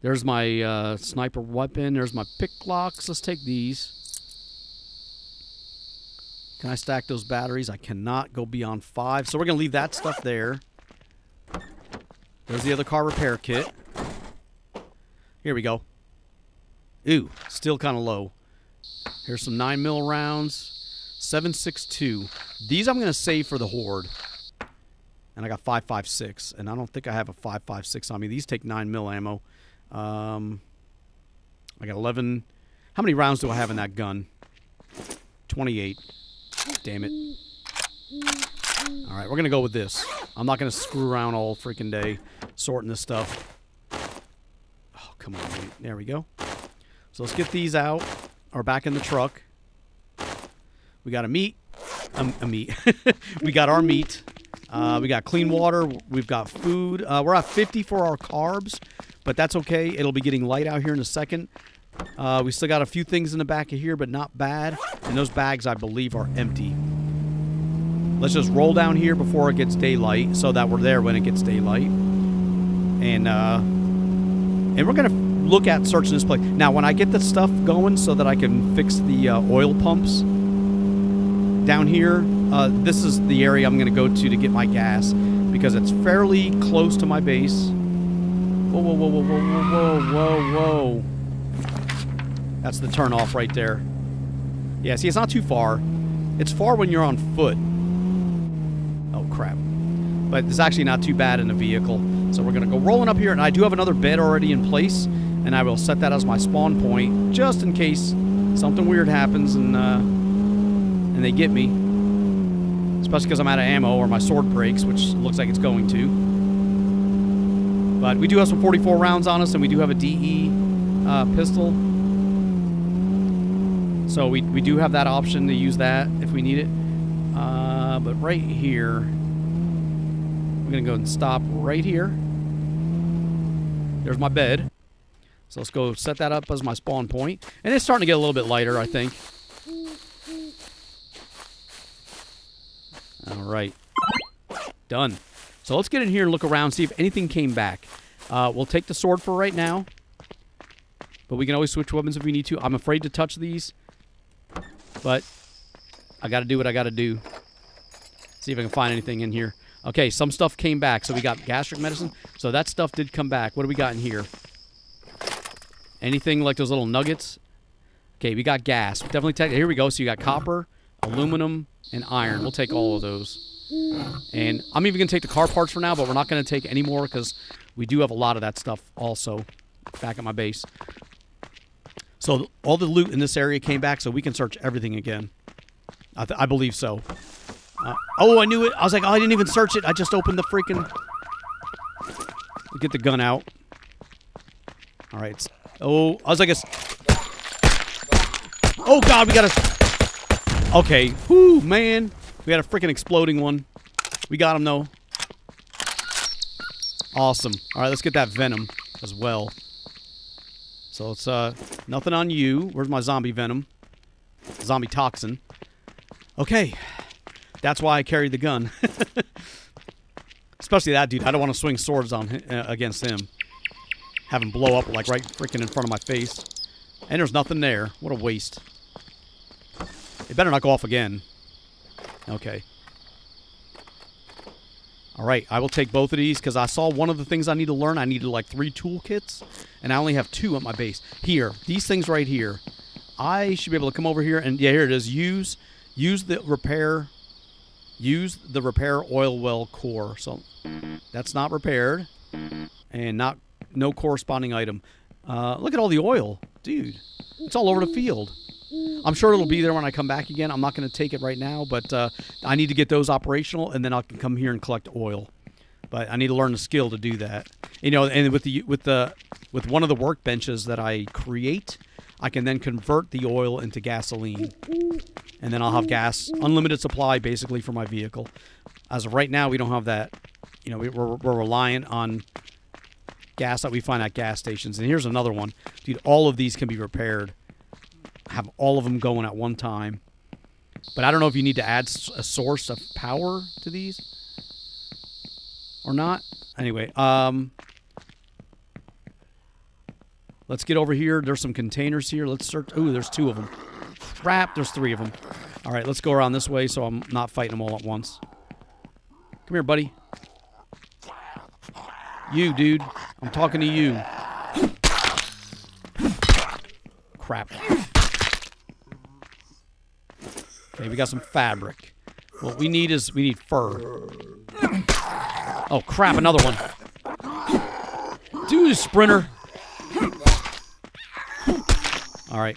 There's my uh, sniper weapon. There's my picklocks. Let's take these. Can I stack those batteries? I cannot go beyond five, so we're gonna leave that stuff there. There's the other car repair kit. Here we go. Ooh, still kind of low. Here's some nine mil rounds. seven six two. These I'm going to save for the horde. And I got five five six. And I don't think I have a five five six on me. These take nine mil ammo. Um, I got eleven. How many rounds do I have in that gun? twenty-eight. Damn it. All right, we're going to go with this. I'm not going to screw around all freaking day sorting this stuff. Come on, dude. There we go. So let's get these out, or back in the truck. We got a meat, um, a meat. We got our meat. Uh, we got clean water. We've got food. Uh, we're at fifty for our carbs, but that's okay. It'll be getting light out here in a second. Uh, we still got a few things in the back of here, but not bad. And those bags, I believe, are empty. Let's just roll down here before it gets daylight, so that we're there when it gets daylight. And uh, And we're going to look at searching this place. Now, when I get the stuff going so that I can fix the uh, oil pumps down here, uh, this is the area I'm going to go to to get my gas because it's fairly close to my base. Whoa, whoa, whoa, whoa, whoa, whoa, whoa, whoa. That's the turnoff right there. Yeah, see, it's not too far. It's far when you're on foot. Oh, crap. But it's actually not too bad in a vehicle. So we're going to go rolling up here, and I do have another bed already in place, and I will set that as my spawn point just in case something weird happens and uh, and they get me, especially because I'm out of ammo or my sword breaks, which looks like it's going to. But we do have some forty-four rounds on us, and we do have a D E uh, pistol, so we, we do have that option to use that if we need it. Uh, but right here, we're going to go and stop right here. There's my bed. So let's go set that up as my spawn point. And it's starting to get a little bit lighter, I think. All right. Done. So let's get in here and look around, see if anything came back. Uh, we'll take the sword for right now. But we can always switch weapons if we need to. I'm afraid to touch these. But I got to do what I got to do. See if I can find anything in here. Okay, some stuff came back. So we got gastric medicine. So that stuff did come back. What do we got in here? Anything like those little nuggets? Okay, we got gas. Definitely take it. Here we go. So you got copper, aluminum, and iron. We'll take all of those. And I'm even going to take the car parts for now, but we're not going to take any more because we do have a lot of that stuff also back at my base. So all the loot in this area came back, so we can search everything again. I, th I believe so. Uh, oh, I knew it. I was like, oh, I didn't even search it. I just opened the freaking... We'll get the gun out. All right, it's... Oh, I was like a... Oh, God, we got a... Okay. Whoo, man. We had a freaking exploding one. We got him, though. Awesome. All right, let's get that venom as well. So it's uh, nothing on you. Where's my zombie venom? Zombie toxin. Okay. That's why I carry the gun. Especially that dude. I don't want to swing swords on him, uh, against him. Have him blow up like right freaking in front of my face. And there's nothing there. What a waste. It better not go off again. Okay. All right. I will take both of these because I saw one of the things I need to learn. I needed like three toolkits, and I only have two at my base. Here. These things right here. I should be able to come over here and, yeah, here it is. Use, use the repair, use the repair oil well core. So that's not repaired and not... No corresponding item. Uh, look at all the oil. Dude, it's all over the field. I'm sure it'll be there when I come back again. I'm not going to take it right now, but uh, I need to get those operational, and then I can come here and collect oil. But I need to learn the skill to do that. You know, and with the with the with one of the workbenches that I create, I can then convert the oil into gasoline, and then I'll have gas, unlimited supply, basically, for my vehicle. As of right now, we don't have that. You know, we, we're we're reliant on gas that we find at gas stations. And here's another one. Dude, all of these can be repaired. Have all of them going at one time. But I don't know if you need to add a source of power to these or not. Anyway, um, let's get over here. There's some containers here. Let's search. Ooh, there's two of them. Crap, there's three of them. All right, let's go around this way so I'm not fighting them all at once. Come here, buddy. You, dude. I'm talking to you. Crap. Okay, we got some fabric. What we need is, we need fur. Oh, crap, another one. Dude, sprinter. All right.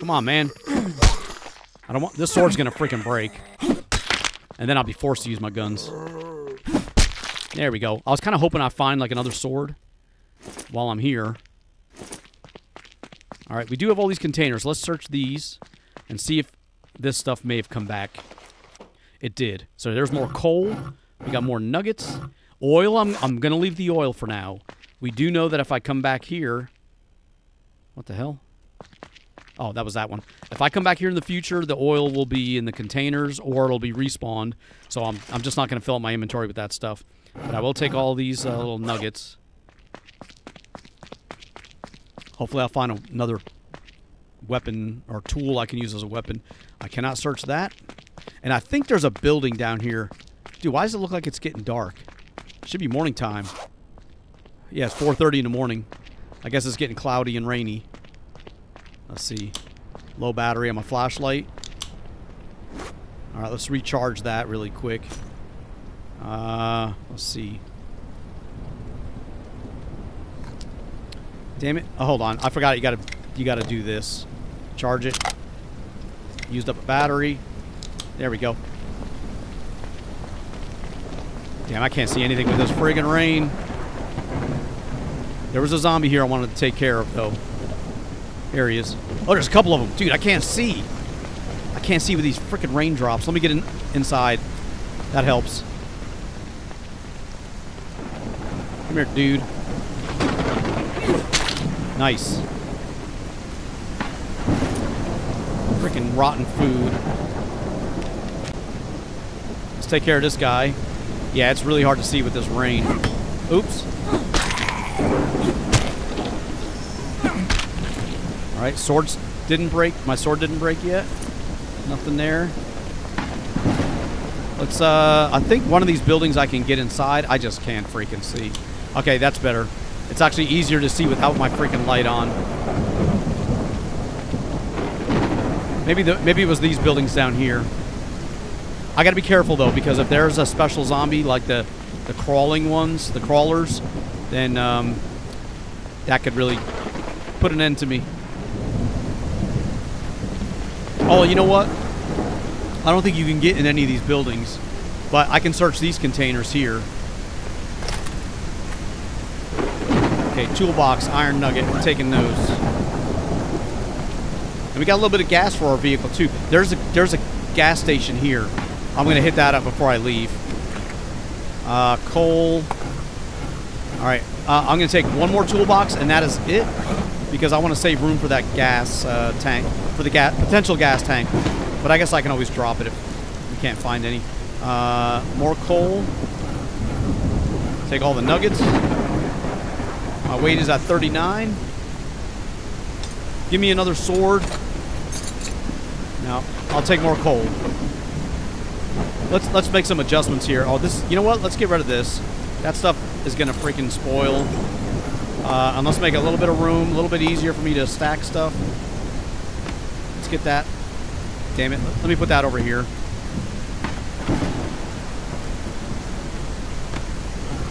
Come on, man. I don't want... This sword's gonna freaking break. And then I'll be forced to use my guns. There we go. I was kind of hoping I'd find, like, another sword while I'm here. All right, we do have all these containers. Let's search these and see if this stuff may have come back. It did. So there's more coal. We got more nuggets. Oil, I'm, I'm going to leave the oil for now. We do know that if I come back here... What the hell? Oh, that was that one. If I come back here in the future, the oil will be in the containers or it'll be respawned. So I'm, I'm just not going to fill up my inventory with that stuff. But I will take all these uh, little nuggets. Hopefully I'll find another weapon or tool I can use as a weapon. I cannot search that. And I think there's a building down here. Dude, why does it look like it's getting dark? It should be morning time. Yeah, it's four thirty in the morning. I guess it's getting cloudy and rainy. Let's see. Low battery on my flashlight. All right, let's recharge that really quick. Uh, let's see. Damn it. Oh, hold on. I forgot you gotta you gotta do this. Charge it. Used up a battery. There we go. Damn, I can't see anything with this friggin' rain. There was a zombie here I wanted to take care of though. There he is. Oh, there's a couple of them. Dude, I can't see. I can't see with these frickin' raindrops. Let me get in inside. That helps. Come here, dude. Nice. Freaking rotten food. Let's take care of this guy. Yeah, it's really hard to see with this rain. Oops. Alright, swords didn't break. My sword didn't break yet. Nothing there. Let's, uh, I think one of these buildings I can get inside. I just can't freaking see. Okay, that's better. It's actually easier to see without my freaking light on. Maybe the, maybe it was these buildings down here. I gotta be careful though, because if there's a special zombie like the the crawling ones, the crawlers, then um, that could really put an end to me. Oh, you know what? I don't think you can get in any of these buildings, but I can search these containers here. Okay, toolbox, iron nugget, we're taking those. And we got a little bit of gas for our vehicle too. There's a there's a gas station here. I'm gonna hit that up before I leave. Uh, coal. All right, uh, I'm gonna take one more toolbox and that is it because I want to save room for that gas uh, tank, for the gas potential gas tank. But I guess I can always drop it if we can't find any. Uh, more coal. Take all the nuggets. My weight is at thirty-nine. Give me another sword. Now, I'll take more coal. Let's let's make some adjustments here. Oh, this, you know what? Let's get rid of this. That stuff is gonna freaking spoil. Uh, and let's make a little bit of room, a little bit easier for me to stack stuff. Let's get that. Damn it, let me put that over here.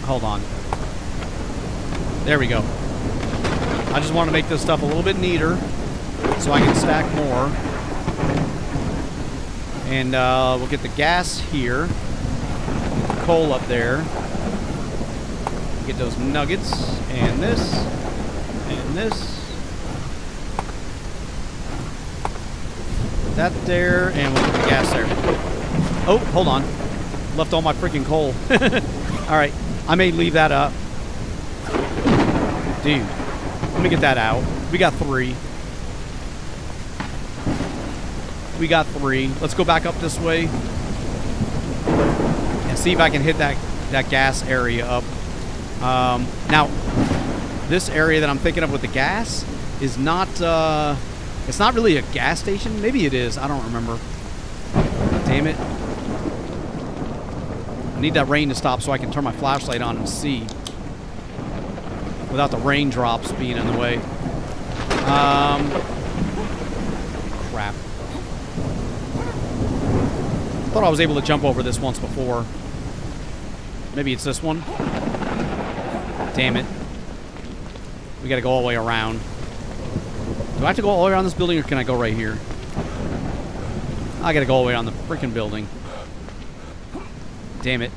Hold on. There we go. I just want to make this stuff a little bit neater so I can stack more. And uh, we'll get the gas here. Coal up there. Get those nuggets. And this. And this. That there. And we'll get the gas there. Oh, hold on. Left all my freaking coal. All right, I may leave that up. Dude, let me get that out. We got three. We got three. Let's go back up this way and see if I can hit that, that gas area up. Um, now, this area that I'm thinking of with the gas is not, uh, it's not really a gas station. Maybe it is. I don't remember. Damn it. I need that rain to stop so I can turn my flashlight on and see without the raindrops being in the way. Um, crap. I thought I was able to jump over this once before. Maybe it's this one. Damn it. We gotta go all the way around. Do I have to go all the way around this building, or can I go right here? I gotta go all the way around the freaking building. Damn it.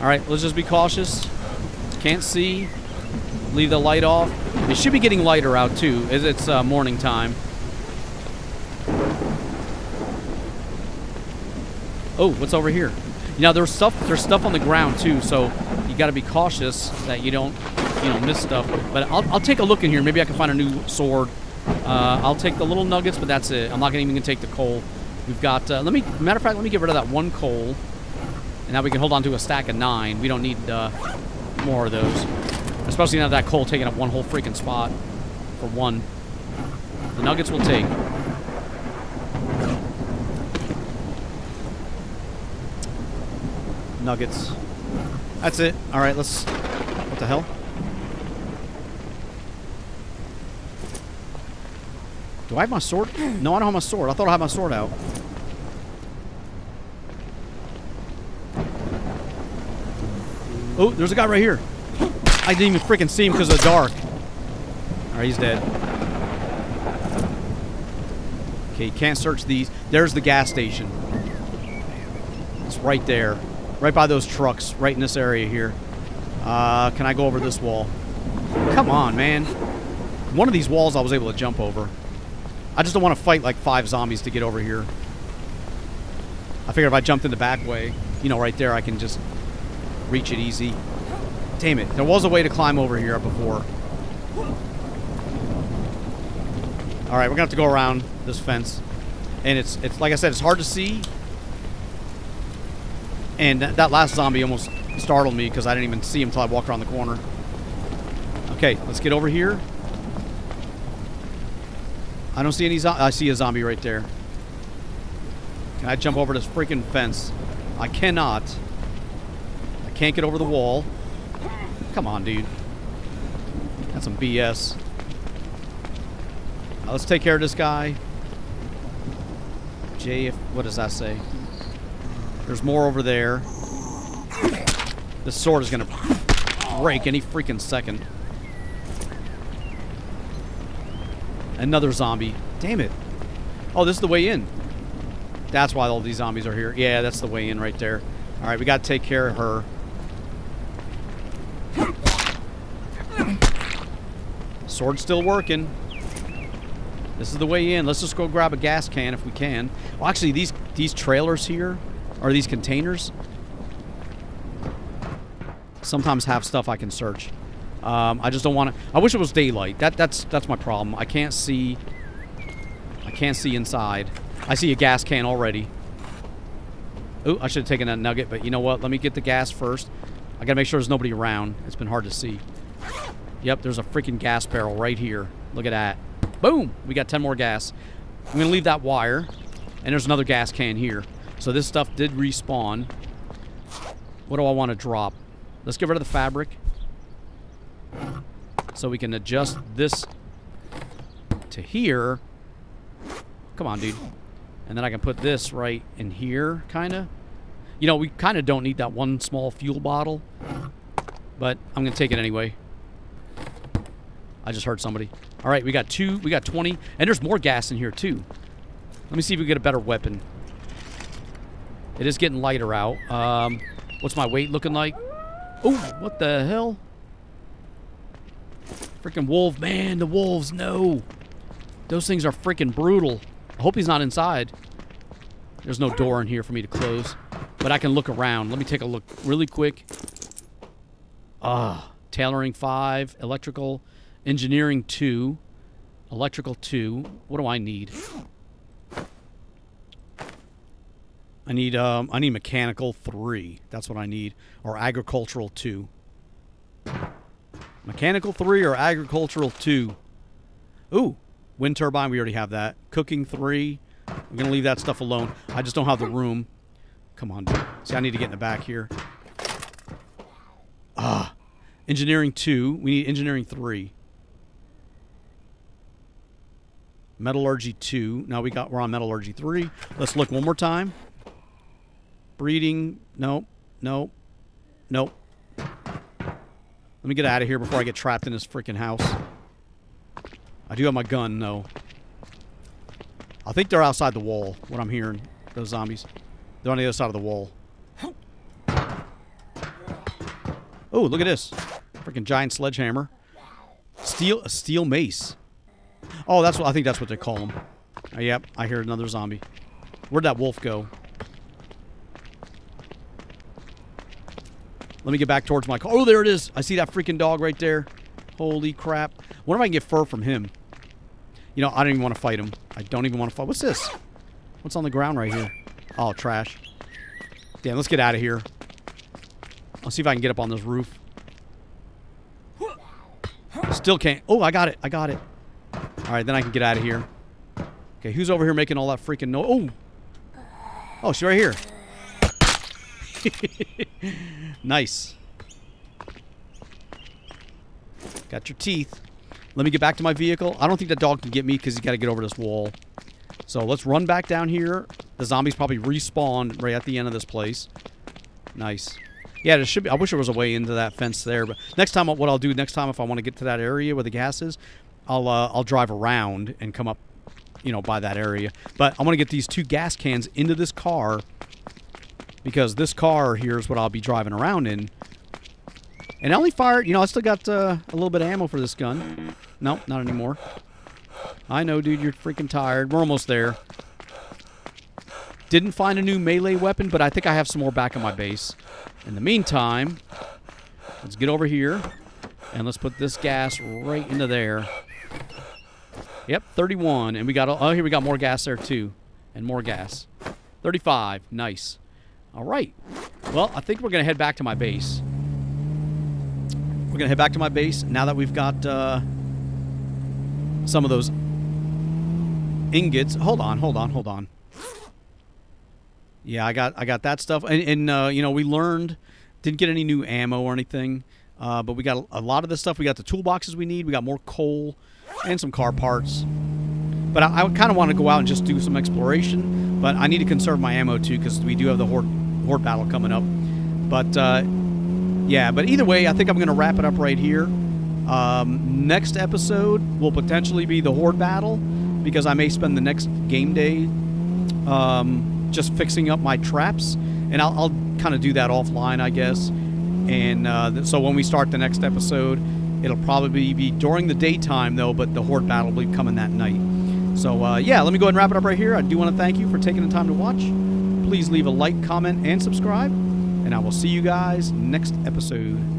Alright, let's just be cautious. Can't see. Leave the light off. It should be getting lighter out too, as it's uh, morning time. Oh, what's over here? You know, there's stuff there's stuff on the ground too, so you gotta be cautious that you don't you know miss stuff. But I'll, I'll take a look in here. Maybe I can find a new sword. Uh, I'll take the little nuggets, but that's it. I'm not even gonna take the coal. We've got uh, let me matter of fact, let me get rid of that one coal. And now we can hold on to a stack of nine. We don't need uh, more of those. Especially now that coal taking up one whole freaking spot for one. The nuggets will take. Nuggets. That's it. All right, let's... What the hell? Do I have my sword? No, I don't have my sword. I thought I had my sword out. Oh, there's a guy right here. I didn't even freaking see him because of the dark. All right, he's dead. Okay, can't search these. There's the gas station. It's right there. Right by those trucks. Right in this area here. Uh, can I go over this wall? Come on, man. One of these walls I was able to jump over. I just don't want to fight like five zombies to get over here. I figure if I jumped in the back way, you know, right there, I can just reach it easy. Damn it. There was a way to climb over here before. Alright, we're going to have to go around this fence. And it's, it's like I said, it's hard to see. And that, that last zombie almost startled me because I didn't even see him until I walked around the corner. Okay, let's get over here. I don't see any zombies. I see a zombie right there. Can I jump over this freaking fence? I cannot. I can't get over the wall. Come on, dude. That's some B S. Now, let's take care of this guy. J F, what does that say? There's more over there. This sword is going to break any freaking second. Another zombie. Damn it. Oh, this is the way in. That's why all these zombies are here. Yeah, that's the way in right there. All right, we got to take care of her. Sword's still working. This is the way in. Let's just go grab a gas can if we can. Well, actually, these these trailers here, or these containers, sometimes have stuff I can search. Um, I just don't want to. I wish it was daylight. That that's that's my problem. I can't see. I can't see inside. I see a gas can already. Oh, I should have taken that nugget, but you know what? Let me get the gas first. I gotta make sure there's nobody around. It's been hard to see. Yep, there's a freaking gas barrel right here. Look at that. Boom! We got ten more gas. I'm going to leave that wire. And there's another gas can here. So this stuff did respawn. What do I want to drop? Let's get rid of the fabric. So we can adjust this to here. Come on, dude. And then I can put this right in here, kind of. You know, we kind of don't need that one small fuel bottle. But I'm going to take it anyway. I just heard somebody. All right, we got two, we got twenty, and there's more gas in here too. Let me see if we can get a better weapon. It is getting lighter out. Um, what's my weight looking like? Oh, what the hell? Freaking wolf, man, the wolves, no. Those things are freaking brutal. I hope he's not inside. There's no door in here for me to close. But I can look around. Let me take a look really quick. Ah, tailoring five, electrical, engineering two, electrical two. What do I need? I need um, I need mechanical three. That's what I need, or agricultural two. Mechanical three or agricultural two. Ooh, wind turbine. We already have that. Cooking three. I'm gonna leave that stuff alone. I just don't have the room. Come on. Dude. See, I need to get in the back here. Ah, engineering two. We need engineering three. Metallurgy two. Now we got. We're on metallurgy three. Let's look one more time. Breeding. Nope. Nope. Nope. Let me get out of here before I get trapped in this freaking house. I do have my gun, though. I think they're outside the wall, what I'm hearing. Those zombies. They're on the other side of the wall. Oh, look at this. Freaking giant sledgehammer. Steel, a steel mace. Oh, that's what I think that's what they call them. Oh, yep, I hear another zombie. Where'd that wolf go? Let me get back towards my car. Oh, there it is. I see that freaking dog right there. Holy crap. I wonder if I can get fur from him. You know, I don't even want to fight him. I don't even want to fight. What's this? What's on the ground right here? Oh, trash. Damn, let's get out of here. I'll see if I can get up on this roof. Still can't. Oh, I got it. I got it. All right, then I can get out of here. Okay, who's over here making all that freaking noise? Oh. Oh, she's right here. Nice. Got your teeth. Let me get back to my vehicle. I don't think that dog can get me because he's got to get over this wall. So let's run back down here. The zombies probably respawned right at the end of this place. Nice. Yeah, there should be. I wish there was a way into that fence there. But next time, what I'll do next time, if I want to get to that area where the gas is, I'll uh, I'll drive around and come up, you know, by that area. But I want to get these two gas cans into this car. Because this car here is what I'll be driving around in. And I only fired, you know, I still got uh, a little bit of ammo for this gun. No, not anymore. I know, dude, you're freaking tired. We're almost there. Didn't find a new melee weapon, but I think I have some more back on my base. In the meantime, let's get over here. And let's put this gas right into there. Yep, thirty-one. And we got, oh, here we got more gas there, too. And more gas. thirty-five. Nice. All right. Well, I think we're going to head back to my base. We're going to head back to my base now that we've got uh, some of those ingots. Hold on, hold on, hold on. Yeah, I got I got that stuff. And, and uh, you know, we learned, didn't get any new ammo or anything, uh, but we got a, a lot of this stuff. We got the toolboxes we need. We got more coal and some car parts. But I, I kind of want to go out and just do some exploration. But I need to conserve my ammo, too, because we do have the horde... horde battle coming up. But uh yeah, but either way, I think I'm gonna wrap it up right here. Um next episode will potentially be the horde battle, because I may spend the next game day um just fixing up my traps, and I'll, I'll kind of do that offline, I guess. And uh so when we start the next episode, it'll probably be during the daytime, though, but the horde battle will be coming that night. So uh yeah, let me go ahead and wrap it up right here. I do want to thank you for taking the time to watch. Please leave a like, comment, and subscribe, and I will see you guys next episode.